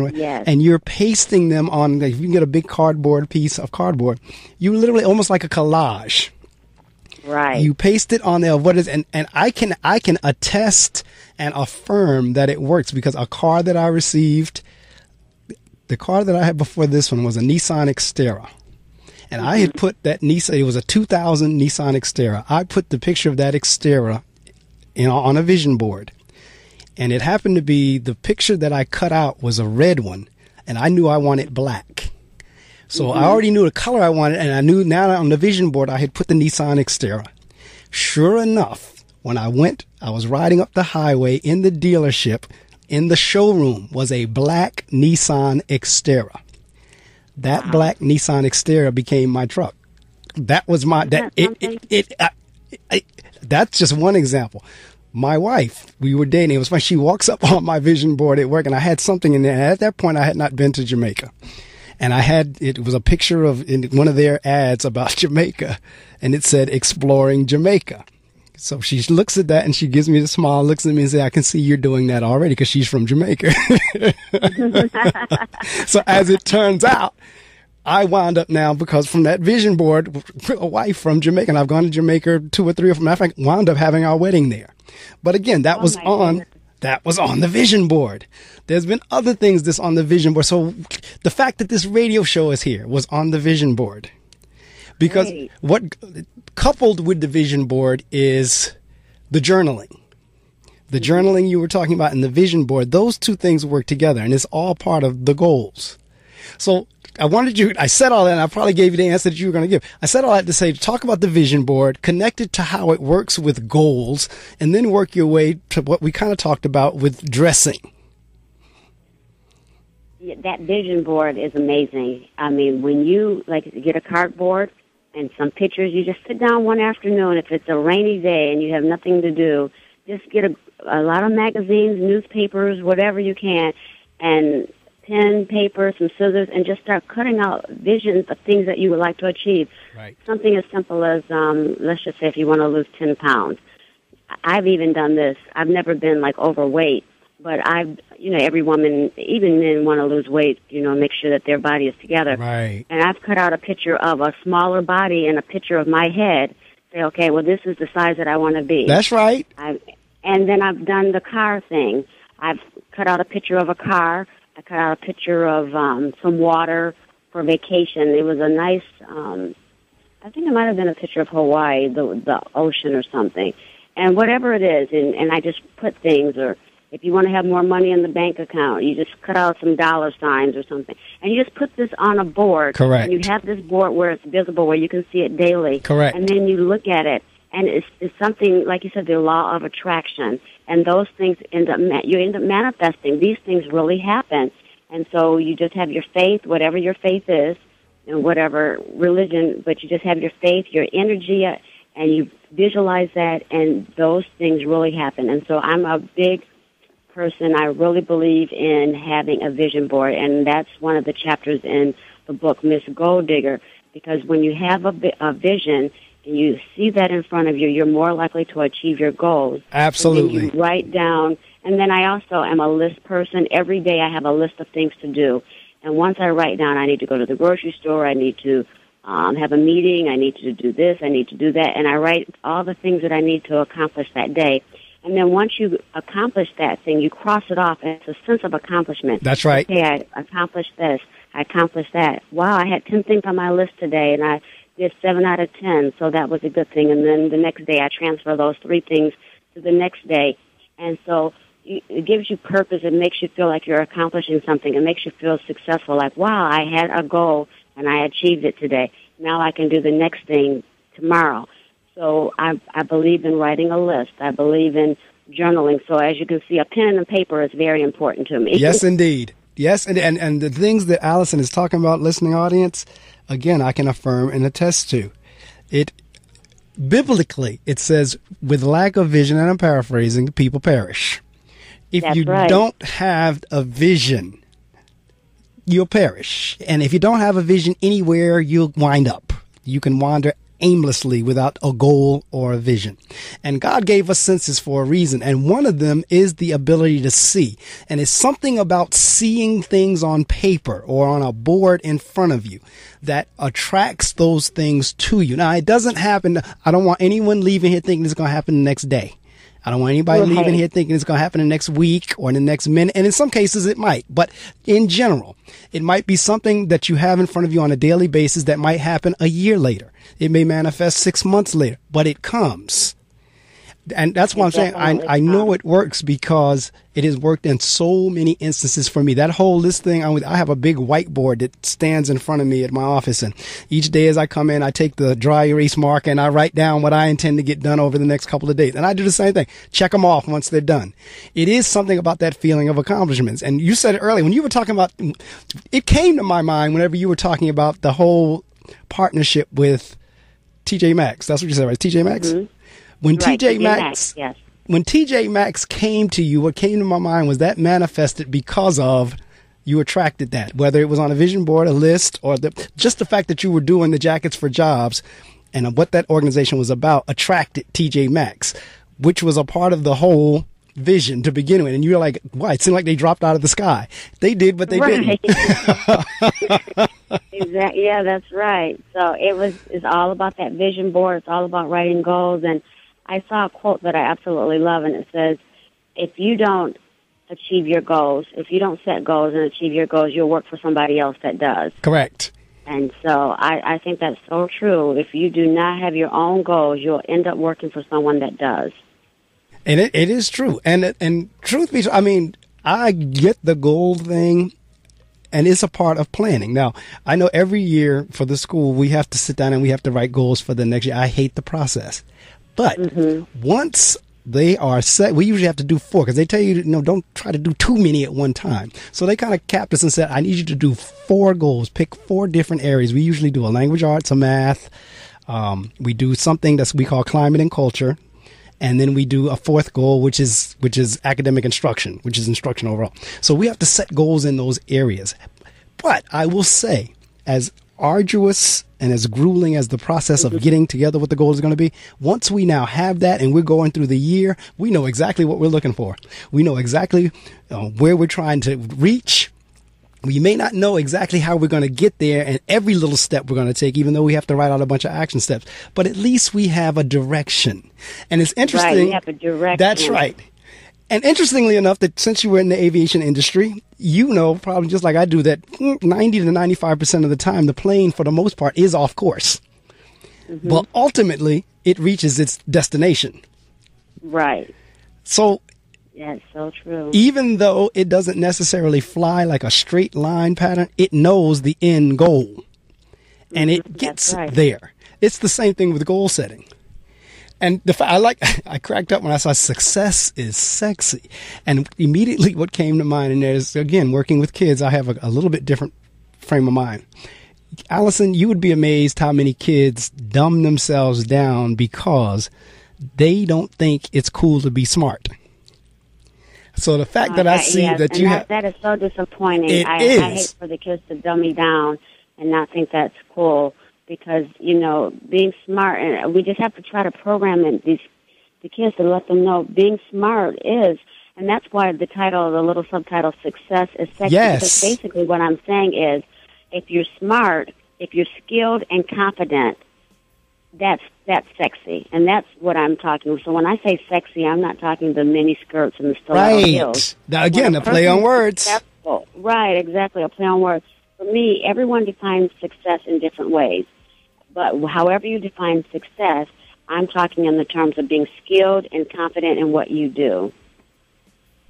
you're pasting them on. If you can get a big cardboard piece of cardboard, you literally almost like a collage. Right. You paste it on there. And I can attest and affirm that it works, because a car that I received, the car that I had before this one was a Nissan Xterra. And I had put that Nissan, it was a 2000 Nissan Xterra. I put the picture of that Xterra on a vision board. And it happened to be the picture that I cut out was a red one, and I knew I wanted black. So I already knew the color I wanted, and I knew now on the vision board I had put the Nissan Xterra. Sure enough, when I was riding up the highway in the dealership, in the showroom was a black Nissan Xterra. That black Nissan Xterra became my truck. That was my, that's just one example. My wife, we were dating. It was funny. She walks up on my vision board at work, and I had something in there. At that point, I had not been to Jamaica. And I had, it was a picture of in one of their ads about Jamaica, and it said, exploring Jamaica. So she looks at that, and she gives me the smile, looks at me and says, I can see you're doing that already, because she's from Jamaica. So as it turns out, I wound up now, because from that vision board, a wife from Jamaica, and I've gone to Jamaica 2 or 3 of them. I wound up having our wedding there. But again, that was on goodness. That was on the vision board. There's been other things that's on the vision board. So the fact that this radio show is here was on the vision board, because what coupled with the vision board is the journaling. The journaling you were talking about and the vision board, those two things work together, and it's all part of the goals. So I wanted you, I said all that, and I probably gave you the answer that you were going to give. I said all that to say, talk about the vision board, connect it to how it works with goals, and then work your way to what we kind of talked about with dressing. Yeah, that vision board is amazing. I mean, when you like get a cardboard and some pictures, you just sit down one afternoon, if it's a rainy day and you have nothing to do, just get a lot of magazines, newspapers, whatever you can, and pen, paper, some scissors, and just start cutting out visions of things that you would like to achieve. Right. Something as simple as, let's just say if you want to lose 10 pounds. I've even done this. I've never been, like, overweight, but I've, you know, every woman, even men want to lose weight, you know, make sure that their body is together. Right. And I've cut out a picture of a smaller body and a picture of my head. Say, okay, well, this is the size that I want to be. That's right. And then I've done the car thing. I've cut out a picture of a car. I cut out a picture of some water for vacation. It was a nice, I think it might have been a picture of Hawaii, the ocean or something. And whatever it is, and I just put things, or if you want to have more money in the bank account, you just cut out some dollar signs or something. And you just put this on a board. Correct. And you have this board where it's visible, where you can see it daily. Correct. And then you look at it. And it's something, like you said, the law of attraction. And those things you end up manifesting. These things really happen. And so you just have your faith, whatever your faith is, and whatever religion, but you just have your faith, your energy, and you visualize that, and those things really happen. And so I'm a big person. I really believe in having a vision board, and that's one of the chapters in the book, Ms. Goal Digger, because when you have a vision, and you see that in front of you, you're more likely to achieve your goals. Absolutely. And then you write down. And then I also am a list person. Every day I have a list of things to do. And once I write down, I need to go to the grocery store, I need to have a meeting, I need to do this, I need to do that. And I write all the things that I need to accomplish that day. And then once you accomplish that thing, you cross it off, and it's a sense of accomplishment. That's right. Okay, I accomplished this, I accomplished that. Wow, I had 10 things on my list today, and I did 7 out of 10, so that was a good thing. And then the next day I transfer those 3 things to the next day. And so it gives you purpose. It makes you feel like you're accomplishing something. It makes you feel successful, like, wow, I had a goal and I achieved it today. Now I can do the next thing tomorrow. So I believe in writing a list. I believe in journaling. So as you can see, a pen and paper is very important to me. Yes, indeed. Yes, and the things that Alison is talking about, listening audience, again, I can affirm and attest to. It biblically, it says, with lack of vision, and I'm paraphrasing, the people perish. If That's you right. don't have a vision, you'll perish. And if you don't have a vision anywhere, you'll wind up. You can wander aimlessly without a goal or a vision. And God gave us senses for a reason, and one of them is the ability to see. And it's something about seeing things on paper or on a board in front of you that attracts those things to you. Now, it doesn't happen. I don't want anyone leaving here thinking it's going to happen the next day. I don't want anybody leaving here thinking it's going to happen in the next week or in the next minute. And in some cases it might, but in general, it might be something that you have in front of you on a daily basis that might happen a year later. It may manifest 6 months later, but it comes. And that's why I'm saying I know it works, because it has worked in so many instances for me. That whole list thing, I have a big whiteboard that stands in front of me at my office. And each day as I come in, I take the dry erase marker and I write down what I intend to get done over the next couple of days. And I do the same thing. Check them off once they're done. It is something about that feeling of accomplishments. And you said it earlier when you were talking about, it came to my mind whenever you were talking about the whole partnership with TJ Maxx. That's what you said, right? TJ Maxx? Mm-hmm. When right, TJ Maxx, yes. When TJ Maxx came to you, what came to my mind was that manifested because of you attracted that, whether it was on a vision board, a list, or just the fact that you were doing the Jackets for Jobs and what that organization was about attracted TJ Maxx, which was a part of the whole vision to begin with. And you're like, wow, it seemed like they dropped out of the sky. They did, but they didn't. Exactly. Yeah, that's right. So it's all about that vision board. It's all about writing goals. And I saw a quote that I absolutely love, and it says, if you don't achieve your goals, if you don't set goals and achieve your goals, you'll work for somebody else that does. Correct. And so I think that's so true. If you do not have your own goals, you'll end up working for someone that does. And it is true. And truth be told, I get the goal thing, and it's a part of planning. Now, I know every year for the school, we have to sit down and we have to write goals for the next year. I hate the process. But once they are set, we usually have to do 4, because they tell you, no, don't try to do too many at one time. So they kind of capped us and said, I need you to do 4 goals. Pick 4 different areas. We usually do a language arts, a math. We do something that we call climate and culture. And then we do a 4th goal, which is academic instruction, which is instruction overall. So we have to set goals in those areas. But I will say, as arduous and as grueling as the process of getting together what the goal is going to be, once we now have that and we're going through the year, we know exactly what we're looking for. We know exactly where we're trying to reach. We may not know exactly how we're going to get there and every little step we're going to take, even though we have to write out a bunch of action steps, but at least we have a direction. And it's interesting. Right, we have a direction. That's right. And interestingly enough, that since you were in the aviation industry, you know, probably just like I do, that 90 to 95% of the time, the plane, for the most part, is off course. Mm-hmm. But ultimately, it reaches its destination. Right. So that's so true. Even though it doesn't necessarily fly like a straight line pattern, it knows the end goal. Mm-hmm. And it gets there. It's the same thing with goal setting. And I cracked up when I saw success is sexy. And immediately what came to mind, and there's, again, working with kids, I have a little bit different frame of mind. Alison, you would be amazed how many kids dumb themselves down because they don't think it's cool to be smart. So the fact that I see that you have... That is so disappointing. I hate for the kids to dumb me down and not think that's cool. Because, you know, being smart, and we just have to try to program the kids to let them know being smart is, and that's why the title, the little subtitle, Success is Sexy. Yes. Because basically what I'm saying is, if you're smart, if you're skilled and confident, that's sexy. And that's what I'm talking. So when I say sexy, I'm not talking the mini skirts and the stiletto heels. Now, again, a play on words. Right, exactly, a play on words. For me, everyone defines success in different ways. But however you define success, I'm talking in the terms of being skilled and confident in what you do.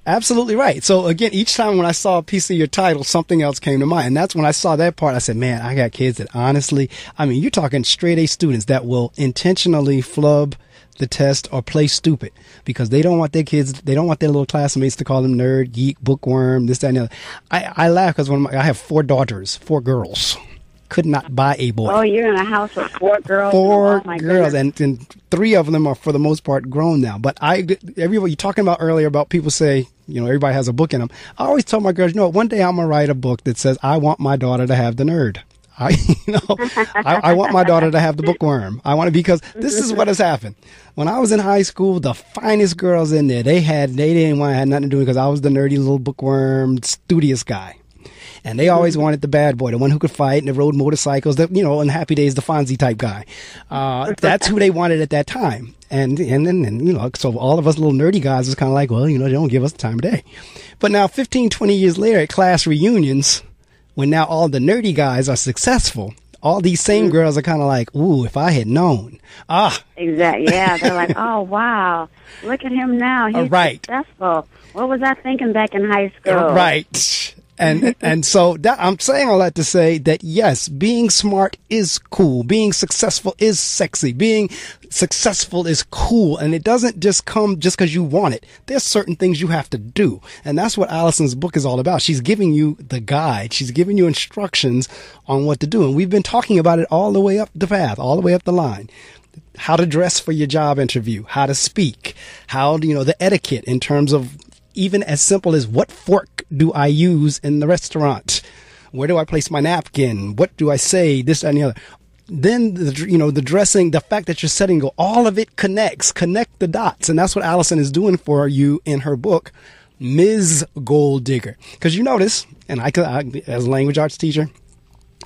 Absolutely right. So, again, each time when I saw a piece of your title, something else came to mind. And that's when I saw that part. I said, man, I got kids that honestly, you're talking straight-A students that will intentionally flub the test or play stupid because they don't want their kids, they don't want their little classmates to call them nerd, geek, bookworm, this, that, and the other. I laugh because I have 4 daughters, 4 girls. Could not buy a boy. Oh, you're in a house with 4 girls. 4 girls, and 3 of them are for the most part grown now. But everybody you're talking about earlier about people say, you know, everybody has a book in them. I always tell my girls, you know, one day I'm gonna write a book that says I want my daughter to have the nerd. I want my daughter to have the bookworm. I want it because this is what has happened. When I was in high school, the finest girls in there, they didn't want to have nothing to do because I was the nerdy little bookworm, studious guy. And they always wanted the bad boy, the one who could fight and rode motorcycles, in Happy Days, the Fonzie type guy. That's who they wanted at that time. And then so all of us little nerdy guys was kind of like, well, you know, they don't give us the time of day. But now 15, 20 years later at class reunions, when now all the nerdy guys are successful, all these same girls are kind of like, ooh, if I had known. Ah. Exactly. Yeah. They're like, oh, wow. Look at him now. He's successful. What was I thinking back in high school? Right. And so that, I'm saying all that to say that, yes, being smart is cool. Being successful is sexy. Being successful is cool. And it doesn't just come just because you want it. There's certain things you have to do. And that's what Alison's book is all about. She's giving you the guide. She's giving you instructions on what to do. And we've been talking about it all the way up the path, all the way up the line. How to dress for your job interview, how to speak, how, you know, the etiquette in terms of even as simple as what fork do I use in the restaurant? Where do I place my napkin? What do I say? This and the other. Then, the dressing, the fact that you're setting goal, all of it connects, connect the dots. And that's what Alison is doing for you in her book, Ms. Goal Digger. Because you notice, and I, as a language arts teacher,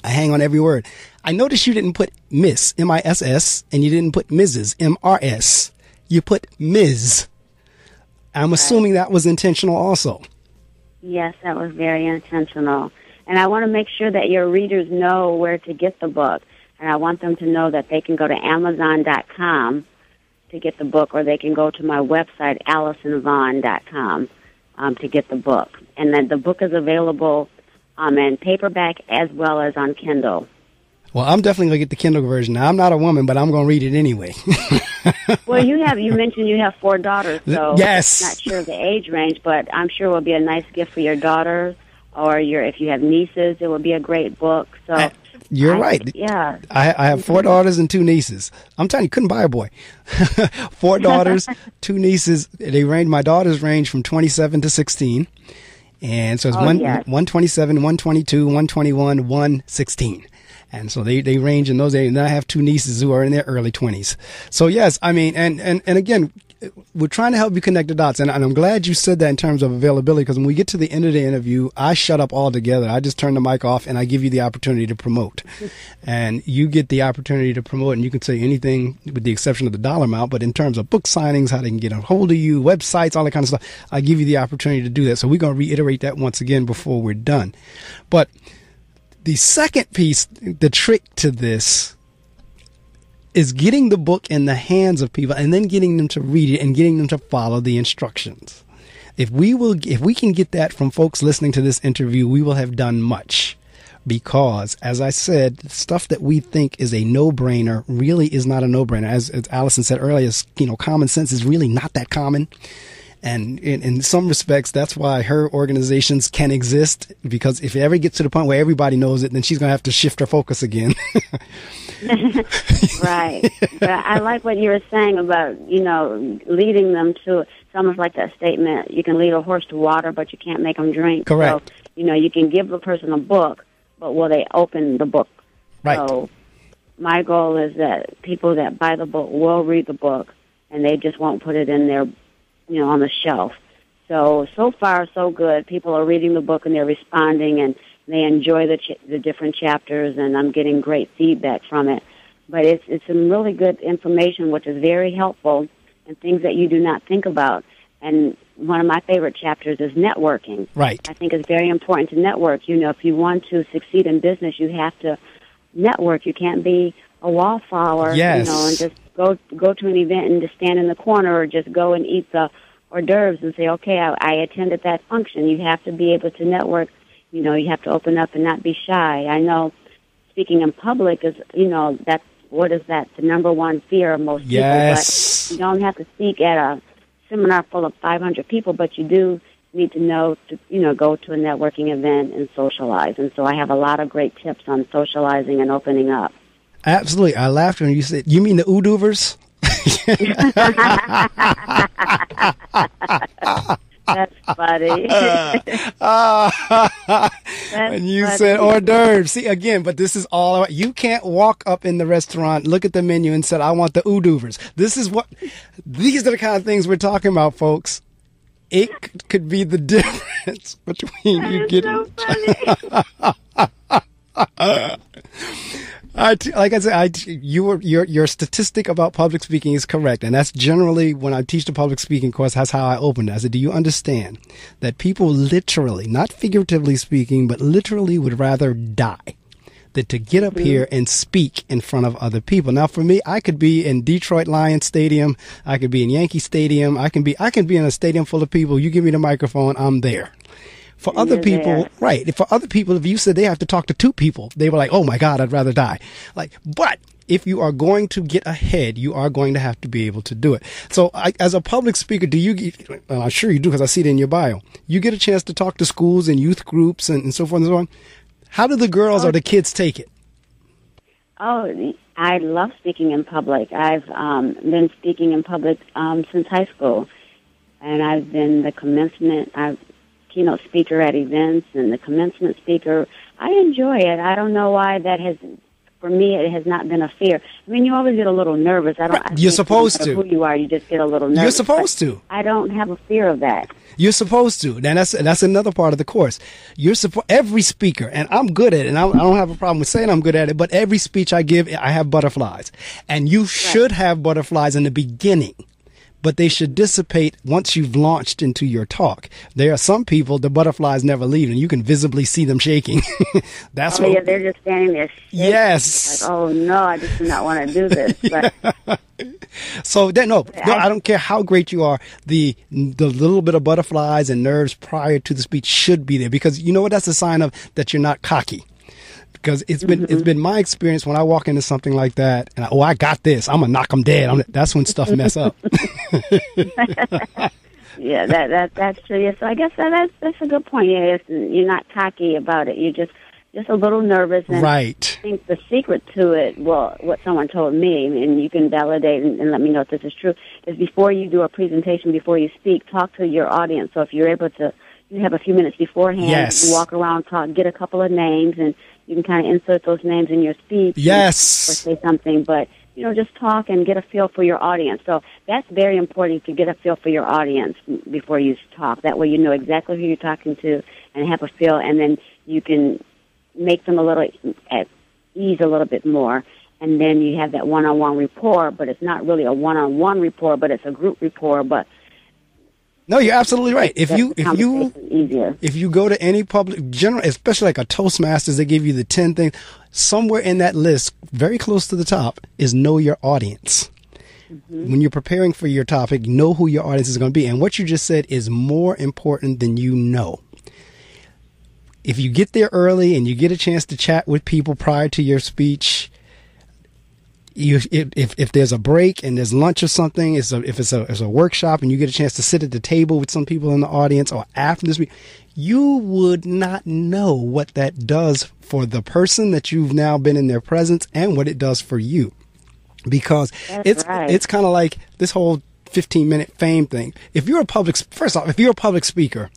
I hang on every word. I noticed you didn't put Miss, M-I-S-S, and you didn't put Mrs., M-R-S. You put Ms. I'm assuming that was intentional also. Yes, that was very intentional. And I want to make sure that your readers know where to get the book. And I want them to know that they can go to Amazon.com to get the book, or they can go to my website, AlisonVaughn.com, to get the book. And then the book is available in paperback as well as on Kindle. Well, I'm definitely going to get the Kindle version. Now, I'm not a woman, but I'm going to read it anyway. Well, you mentioned you have 4 daughters, so yes. Not sure of the age range, but I'm sure it will be a nice gift for your daughters, or if you have nieces, it will be a great book. So You're right. Yeah. I have 4 daughters and 2 nieces. I'm telling you, couldn't buy a boy. 4 daughters, 2 nieces. They range. My daughters range from 27 to 16. And so it's 127, 122, 121, 116. And so they range in those areas. And then I have 2 nieces who are in their early 20s. So, yes, I mean, and again, we're trying to help you connect the dots. And I'm glad you said that in terms of availability, because when we get to the end of the interview, I shut up altogether. I just turn the mic off and I give you the opportunity to promote. And you get the opportunity to promote, and you can say anything with the exception of the dollar amount. But in terms of book signings, how they can get a hold of you, websites, all that kind of stuff, I give you the opportunity to do that. So we're going to reiterate that once again before we're done. But the second piece, the trick to this, is getting the book in the hands of people and then getting them to read it and getting them to follow the instructions. If we can get that from folks listening to this interview, we will have done much. Because, as I said, stuff that we think is a no-brainer really is not a no-brainer. As Alison said earlier, common sense is really not that common. And in some respects, that's why her organizations can exist, because if it ever gets to the point where everybody knows it, then she's going to have to shift her focus again. Right. But I like what you were saying about, leading them to, it's almost like that statement, you can lead a horse to water, but you can't make them drink. Correct. So, you can give the person a book, but will they open the book? Right. So my goal is that people that buy the book will read the book, and they just won't put it in their on the shelf. So far, so good. People are reading the book and they're responding, and they enjoy the different chapters, and I'm getting great feedback from it. But it's some really good information, which is very helpful, and things that you do not think about. And one of my favorite chapters is networking. Right. I think it's very important to network. If you want to succeed in business, you have to network. You can't be a wallflower, yes. And just go to an event and just stand in the corner, or just go and eat the hors d'oeuvres and say, okay, I attended that function. You have to be able to network. You have to open up and not be shy. I know speaking in public is, the number one fear of most people. But you don't have to speak at a seminar full of 500 people, but you do need to know to, go to a networking event and socialize. And so I have a lot of great tips on socializing and opening up. Absolutely. I laughed when you said, you mean the Oodovers? That's funny. And you said hors d'oeuvres. See, again, but this is all, you can't walk up in the restaurant, look at the menu and said, I want the Oodovers. These are the kind of things we're talking about, folks. It could be the difference between you getting. So funny. Like I said, your statistic about public speaking is correct. And that's generally when I teach the public speaking course, that's how I opened it. I said, do you understand that people literally, not figuratively speaking, but literally would rather die than to get up here and speak in front of other people. Now, for me, I could be in Detroit Lions Stadium. I could be in Yankee Stadium. I can be in a stadium full of people. You give me the microphone, I'm there. For other people, right. For other people, if you said they have to talk to two people, they were like, oh, my God, I'd rather die. Like, but if you are going to get ahead, you are going to have to be able to do it. So as a public speaker, I'm sure you do because I see it in your bio. You get a chance to talk to schools and youth groups and so forth and so on. How do the girls or the kids take it? Oh, I love speaking in public. I've been speaking in public since high school, and I've been the commencement. Keynote speaker at events and the commencement speaker. I enjoy it. I don't know why that has, for me, it has not been a fear. I mean, you always get a little nervous. You're supposed to. Who you are, you just get a little nervous. You're supposed to. I don't have a fear of that. You're supposed to. Now that's another part of the course. Every speaker, and I'm good at it, and I don't have a problem with saying I'm good at it. But every speech I give, I have butterflies, and you should have butterflies in the beginning. But they should dissipate once you've launched into your talk. There are some people, the butterflies never leave, and you can visibly see them shaking. That's what. Yeah, they're just standing there shaking. Yes. Like, oh, no, I just do not want to do this. But so, I don't care how great you are. The little bit of butterflies and nerves prior to the speech should be there. Because you know what? That's a sign of that you're not cocky. Because it's been my experience when I walk into something like that, and I got this, I'm gonna knock them dead. That's when stuff mess up. Yeah, that's true. Yeah, so I guess that's a good point. Yeah, you're not cocky about it. You're just a little nervous. And right. I think the secret to it, well, what someone told me, and you can validate and let me know if this is true, is before you do a presentation, before you speak, talk to your audience. So if you're able to, you have a few minutes beforehand. Yes. You walk around, talk, get a couple of names, and you can kind of insert those names in your speech. Yes. Or say something, but, you know, just talk and get a feel for your audience. So that's very important, to get a feel for your audience before you talk. That way you know exactly who you're talking to and have a feel, and then you can make them a little at ease a little bit more. And then you have that one-on-one rapport, but it's not really a one-on-one rapport, but it's a group rapport, but no, you're absolutely right. If you go to any public general, especially like a Toastmasters, they give you the 10 things. Somewhere in that list, very close to the top, is know your audience. Mm-hmm. When you're preparing for your topic, know who your audience is going to be. And what you just said is more important than you know. If you get there early and you get a chance to chat with people prior to your speech, if there's a break and there's lunch or something, if it's a workshop and you get a chance to sit at the table with some people in the audience or after this week, you would not know what that does for the person that you've now been in their presence and what it does for you. Because it's kind of like this whole 15-minute fame thing. First off, if you're a public speaker,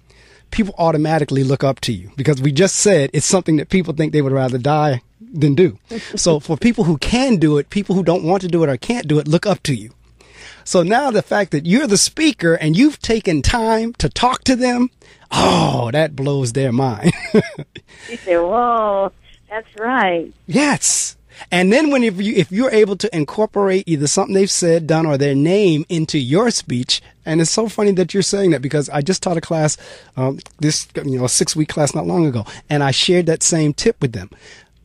people automatically look up to you because we just said it's something that people think they would rather die than do. So for people who can do it, people who don't want to do it or can't do it, look up to you. So now the fact that you're the speaker and you've taken time to talk to them, oh, that blows their mind. You say, whoa, that's right. Yes. And then if you're able to incorporate either something they've said, done, or their name into your speech, and it's so funny that you're saying that because I just taught a class, a 6-week class not long ago, and I shared that same tip with them.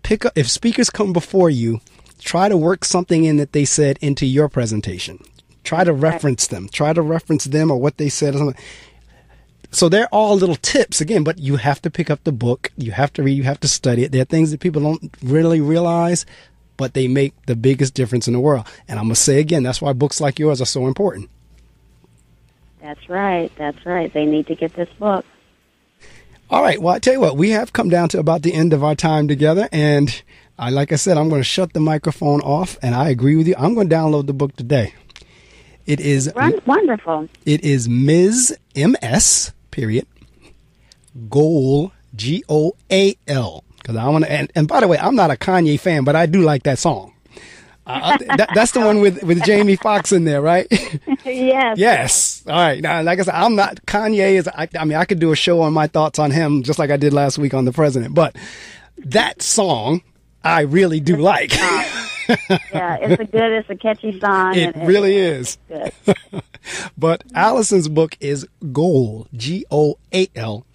Pick up, if speakers come before you, try to work something in that they said into your presentation. Try to reference them. Try to reference them or what they said. So they're all little tips, again, but you have to pick up the book. You have to read. You have to study it. There are things that people don't really realize, but they make the biggest difference in the world. And I'm going to say again, that's why books like yours are so important. That's right. That's right. They need to get this book. All right. Well, I tell you what, we have come down to about the end of our time together. And like I said, I'm going to shut the microphone off. And I agree with you. I'm going to download the book today. It is wonderful. It is Ms. M.S. period. Goal, G-O-A-L. Because I want to. And by the way, I'm not a Kanye fan, but I do like that song. That's the one with Jamie Foxx in there, right? Yes. Yes. All right. Now, like I said, I'm not Kanye. I could do a show on my thoughts on him just like I did last week on the president. But that song, I really do like. Yeah, it's a catchy song. It really is. But Alison's book is Goal, G-O-A-L.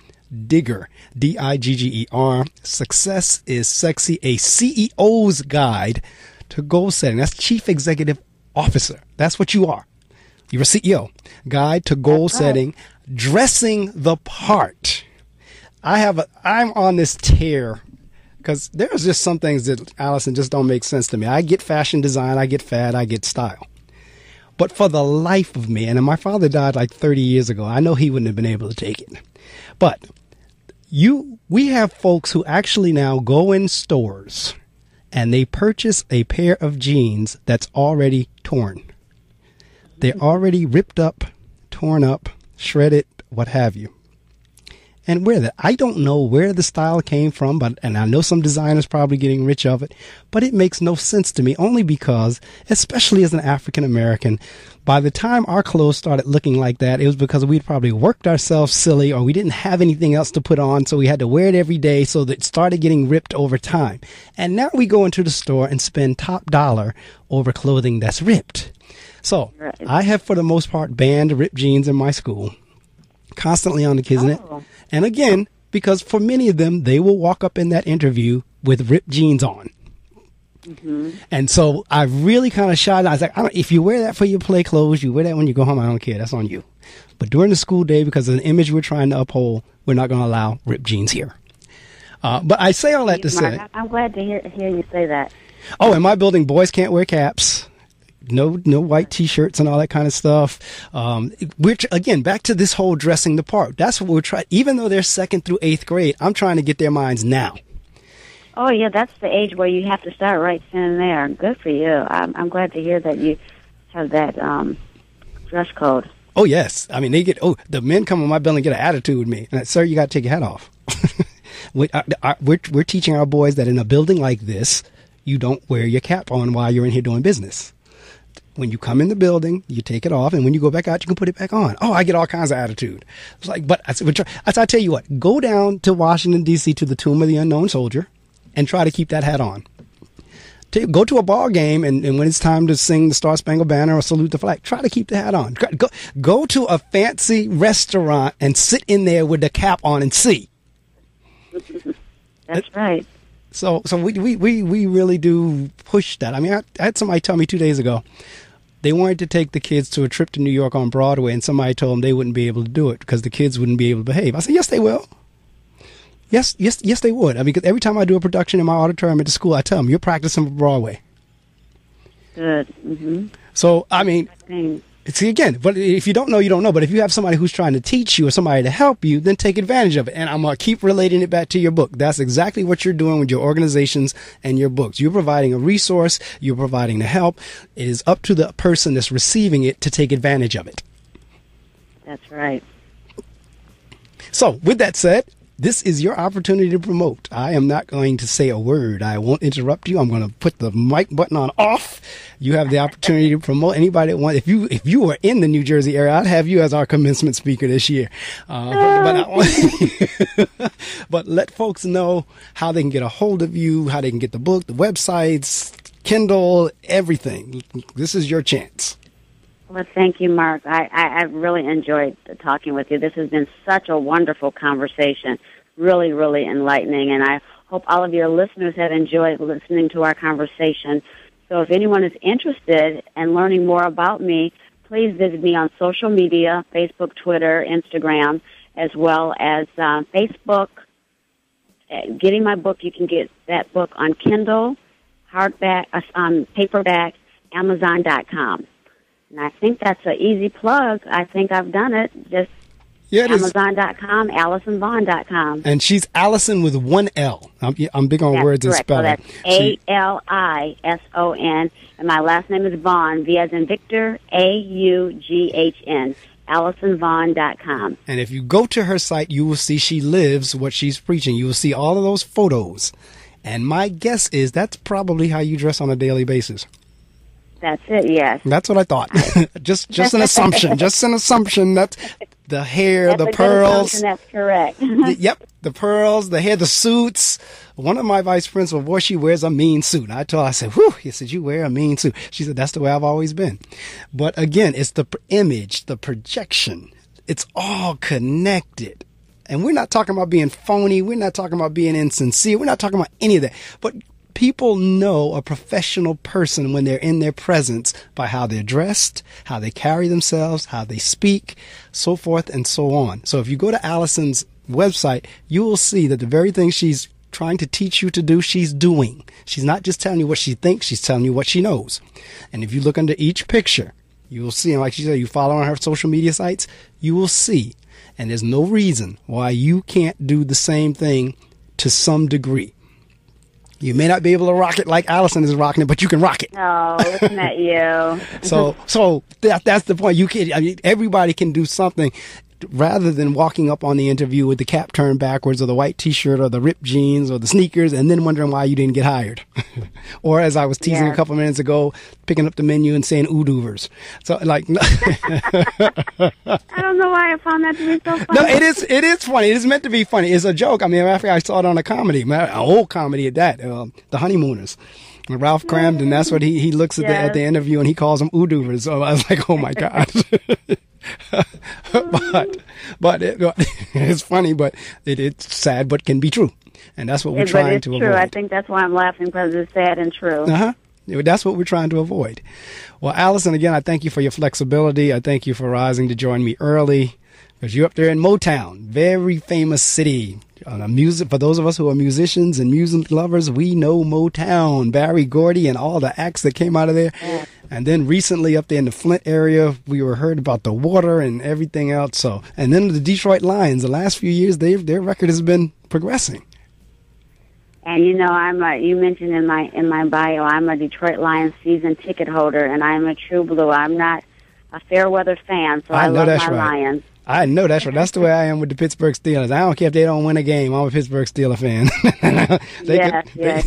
Digger, D-I-G-G-E-R. Success is Sexy, a CEO's guide to goal setting. That's Chief Executive Officer. That's what you are. You're a CEO. Guide to goal setting, dressing the part. I'm on this tear because there's just some things that, Alison, just don't make sense to me. I get fashion design, I get fad, I get style. But for the life of me, and my father died like 30 years ago, I know he wouldn't have been able to take it. But we have folks who actually now go in stores and they purchase a pair of jeans that's already torn. They're already ripped up, torn up, shredded, what have you. And I don't know where the style came from, and I know some designers probably getting rich of it, but it makes no sense to me, only because, especially as an African-American, by the time our clothes started looking like that, it was because we'd probably worked ourselves silly or we didn't have anything else to put on, so we had to wear it every day, so that it started getting ripped over time. And now we go into the store and spend top dollar over clothing that's ripped. So I have, for the most part, banned ripped jeans in my school. Constantly on the kids' net. And again, because for many of them, they will walk up in that interview with ripped jeans on. And so I really kind of shied. I was like, if you wear that for your play clothes, you wear that when you go home, I don't care. That's on you. But during the school day, because of the image we're trying to uphold, we're not going to allow ripped jeans here. But I say all that to say, I'm glad to hear you say that. Oh, in my building, boys can't wear caps. No white T-shirts and all that kind of stuff. Which, again, back to this whole dressing the part. That's what we're trying. Even though they're 2nd through 8th grade, I'm trying to get their minds now. Oh, yeah, that's the age where you have to start right then and there. Good for you. I'm glad to hear that you have that dress code. Oh, yes. I mean, the men come in my building and get an attitude with me. And, sir, you got to take your hat off. We're teaching our boys that in a building like this, you don't wear your cap on while you're in here doing business. When you come in the building, you take it off, and when you go back out, you can put it back on. Oh, I get all kinds of attitude. It's like, but I tell you what, go down to Washington, D.C., to the Tomb of the Unknown Soldier, and try to keep that hat on. Go to a ball game, and when it's time to sing the Star Spangled Banner or salute the flag, try to keep the hat on. Go to a fancy restaurant and sit in there with the cap on and see. That's right. So we really do push that. I mean, I had somebody tell me 2 days ago they wanted to take the kids to a trip to New York on Broadway, and somebody told them they wouldn't be able to do it because the kids wouldn't be able to behave. I said, yes, they will. Yes, they would. I mean, cause every time I do a production in my auditorium at the school, I tell them, you're practicing for Broadway. Good. So, I mean, see, again, but if you don't know, you don't know. But if you have somebody who's trying to teach you or somebody to help you, then take advantage of it. And I'm going to keep relating it back to your book. That's exactly what you're doing with your organizations and your books. You're providing a resource. You're providing the help. It is up to the person that's receiving it to take advantage of it. That's right. So with that said, this is your opportunity to promote. I am not going to say a word. I won't interrupt you. I'm going to put the mic button on off. You have the opportunity to promote. Anybody that wants, if you are in the New Jersey area, I'd have you as our commencement speaker this year. But let folks know how they can get a hold of you, how they can get the book, the websites, Kindle, everything. This is your chance. Well, thank you, Mark. I really enjoyed talking with you. This has been such a wonderful conversation, really, really enlightening, and I hope all of your listeners have enjoyed listening to our conversation. So if anyone is interested in learning more about me, please visit me on social media, Facebook, Twitter, Instagram, as well as Facebook. Getting my book, you can get that book on Kindle, hardback, on paperback, Amazon.com. And I think that's an easy plug. I think I've done it. Amazon.com, AlisonVaughn.com. And she's Alison with one L. I'm big on words and spelling. That's correct. So that's A-L-I-S-O-N. And my last name is Vaughn, V as in Victor, A-U-G-H-N. AlisonVaughn.com. And if you go to her site, you will see she lives what she's preaching. You will see all of those photos. And my guess is that's probably how you dress on a daily basis. That's it, yes. That's what I thought. just an assumption. Just an assumption. That's the hair, that's the pearls. That's correct. Yep, the pearls, the hair, the suits. One of my vice principals, boy, she wears a mean suit. I told her, I said, whew, he said, you wear a mean suit. She said, that's the way I've always been. But again, it's the image, the projection. It's all connected. And we're not talking about being phony. We're not talking about being insincere. We're not talking about any of that. But people know a professional person when they're in their presence by how they're dressed, how they carry themselves, how they speak, so forth and so on. So if you go to Alison's website, you will see that the very thing she's trying to teach you to do, she's doing. She's not just telling you what she thinks. She's telling you what she knows. And if you look under each picture, you will see, and like she said, you follow on her social media sites, you will see. And there's no reason why you can't do the same thing to some degree. You may not be able to rock it like Alison is rocking it, but you can rock it. No, looking at you. So that's the point. You can. I mean, everybody can do something rather than walking up on the interview with the cap turned backwards or the white T-shirt or the ripped jeans or the sneakers and then wondering why you didn't get hired. Or as I was teasing a couple minutes ago, picking up the menu and saying oodovers. So like, I don't know why I found that to be so funny. No, it is funny. It is meant to be funny. It's a joke. I mean, I saw it on a comedy, an old comedy at that, The Honeymooners. Ralph Cramden, that's what he looks at at the interview, and he calls them oodovers. So I was like, oh my God. but it's funny, but it's sad, but can be true. And that's what we're trying to avoid. I think that's why I'm laughing, because it's sad and true. That's what we're trying to avoid. Well, Alison, again, I thank you for your flexibility. I thank you for rising to join me early, because you're up there in Motown, very famous city. Music, for those of us who are musicians and music lovers, we know Motown, Barry Gordy, and all the acts that came out of there. Yeah. And then recently up there in the Flint area, we were heard about the water and everything else. So, and then the Detroit Lions, the last few years, their record has been progressing. And you know, you mentioned in my bio, I'm a Detroit Lions season ticket holder, and I'm a true blue. I'm not a fair weather fan, so I love my Lions. I know that's right. That's the way I am with the Pittsburgh Steelers. I don't care if they don't win a game. I'm a Pittsburgh Steelers fan. You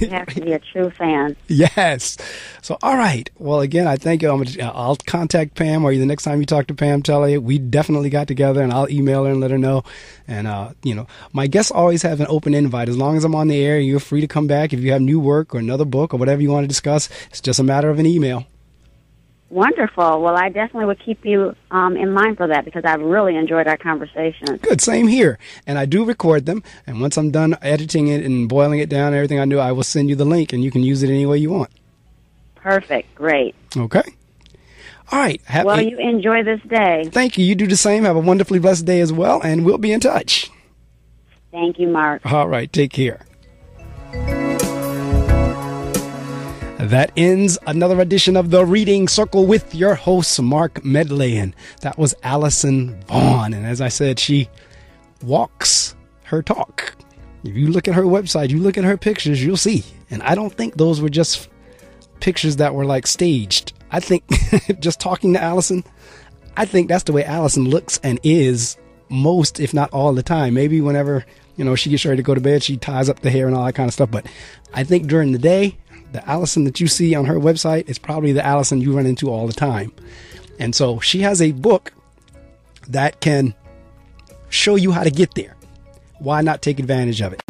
have to be a true fan. Yes. So, all right. Well, again, I thank you. I'll contact Pam, or the next time you talk to Pam, tell her we definitely got together, and I'll email her and let her know. And, my guests always have an open invite. As long as I'm on the air, you're free to come back. If you have new work or another book or whatever you want to discuss, it's just a matter of an email. Wonderful. Well, I definitely would keep you in mind for that, because I've really enjoyed our conversation. Good. Same here. And I do record them. And once I'm done editing it and boiling it down, everything I do, I will send you the link, and you can use it any way you want. Perfect. Great. Okay. All right. Well, you enjoy this day. Thank you. You do the same. Have a wonderfully blessed day as well, and we'll be in touch. Thank you, Mark. All right. Take care. That ends another edition of The Reading Circle with your host, Marc Medley. And that was Alison Vaughn. And as I said, she walks her talk. If you look at her website, you look at her pictures, you'll see. And I don't think those were just pictures that were like staged. I think just talking to Alison, I think that's the way Alison looks and is most, if not all the time. Maybe whenever, she gets ready to go to bed, she ties up the hair and all that kind of stuff. But I think during the day, the Alison that you see on her website is probably the Alison you run into all the time. And so she has a book that can show you how to get there. Why not take advantage of it?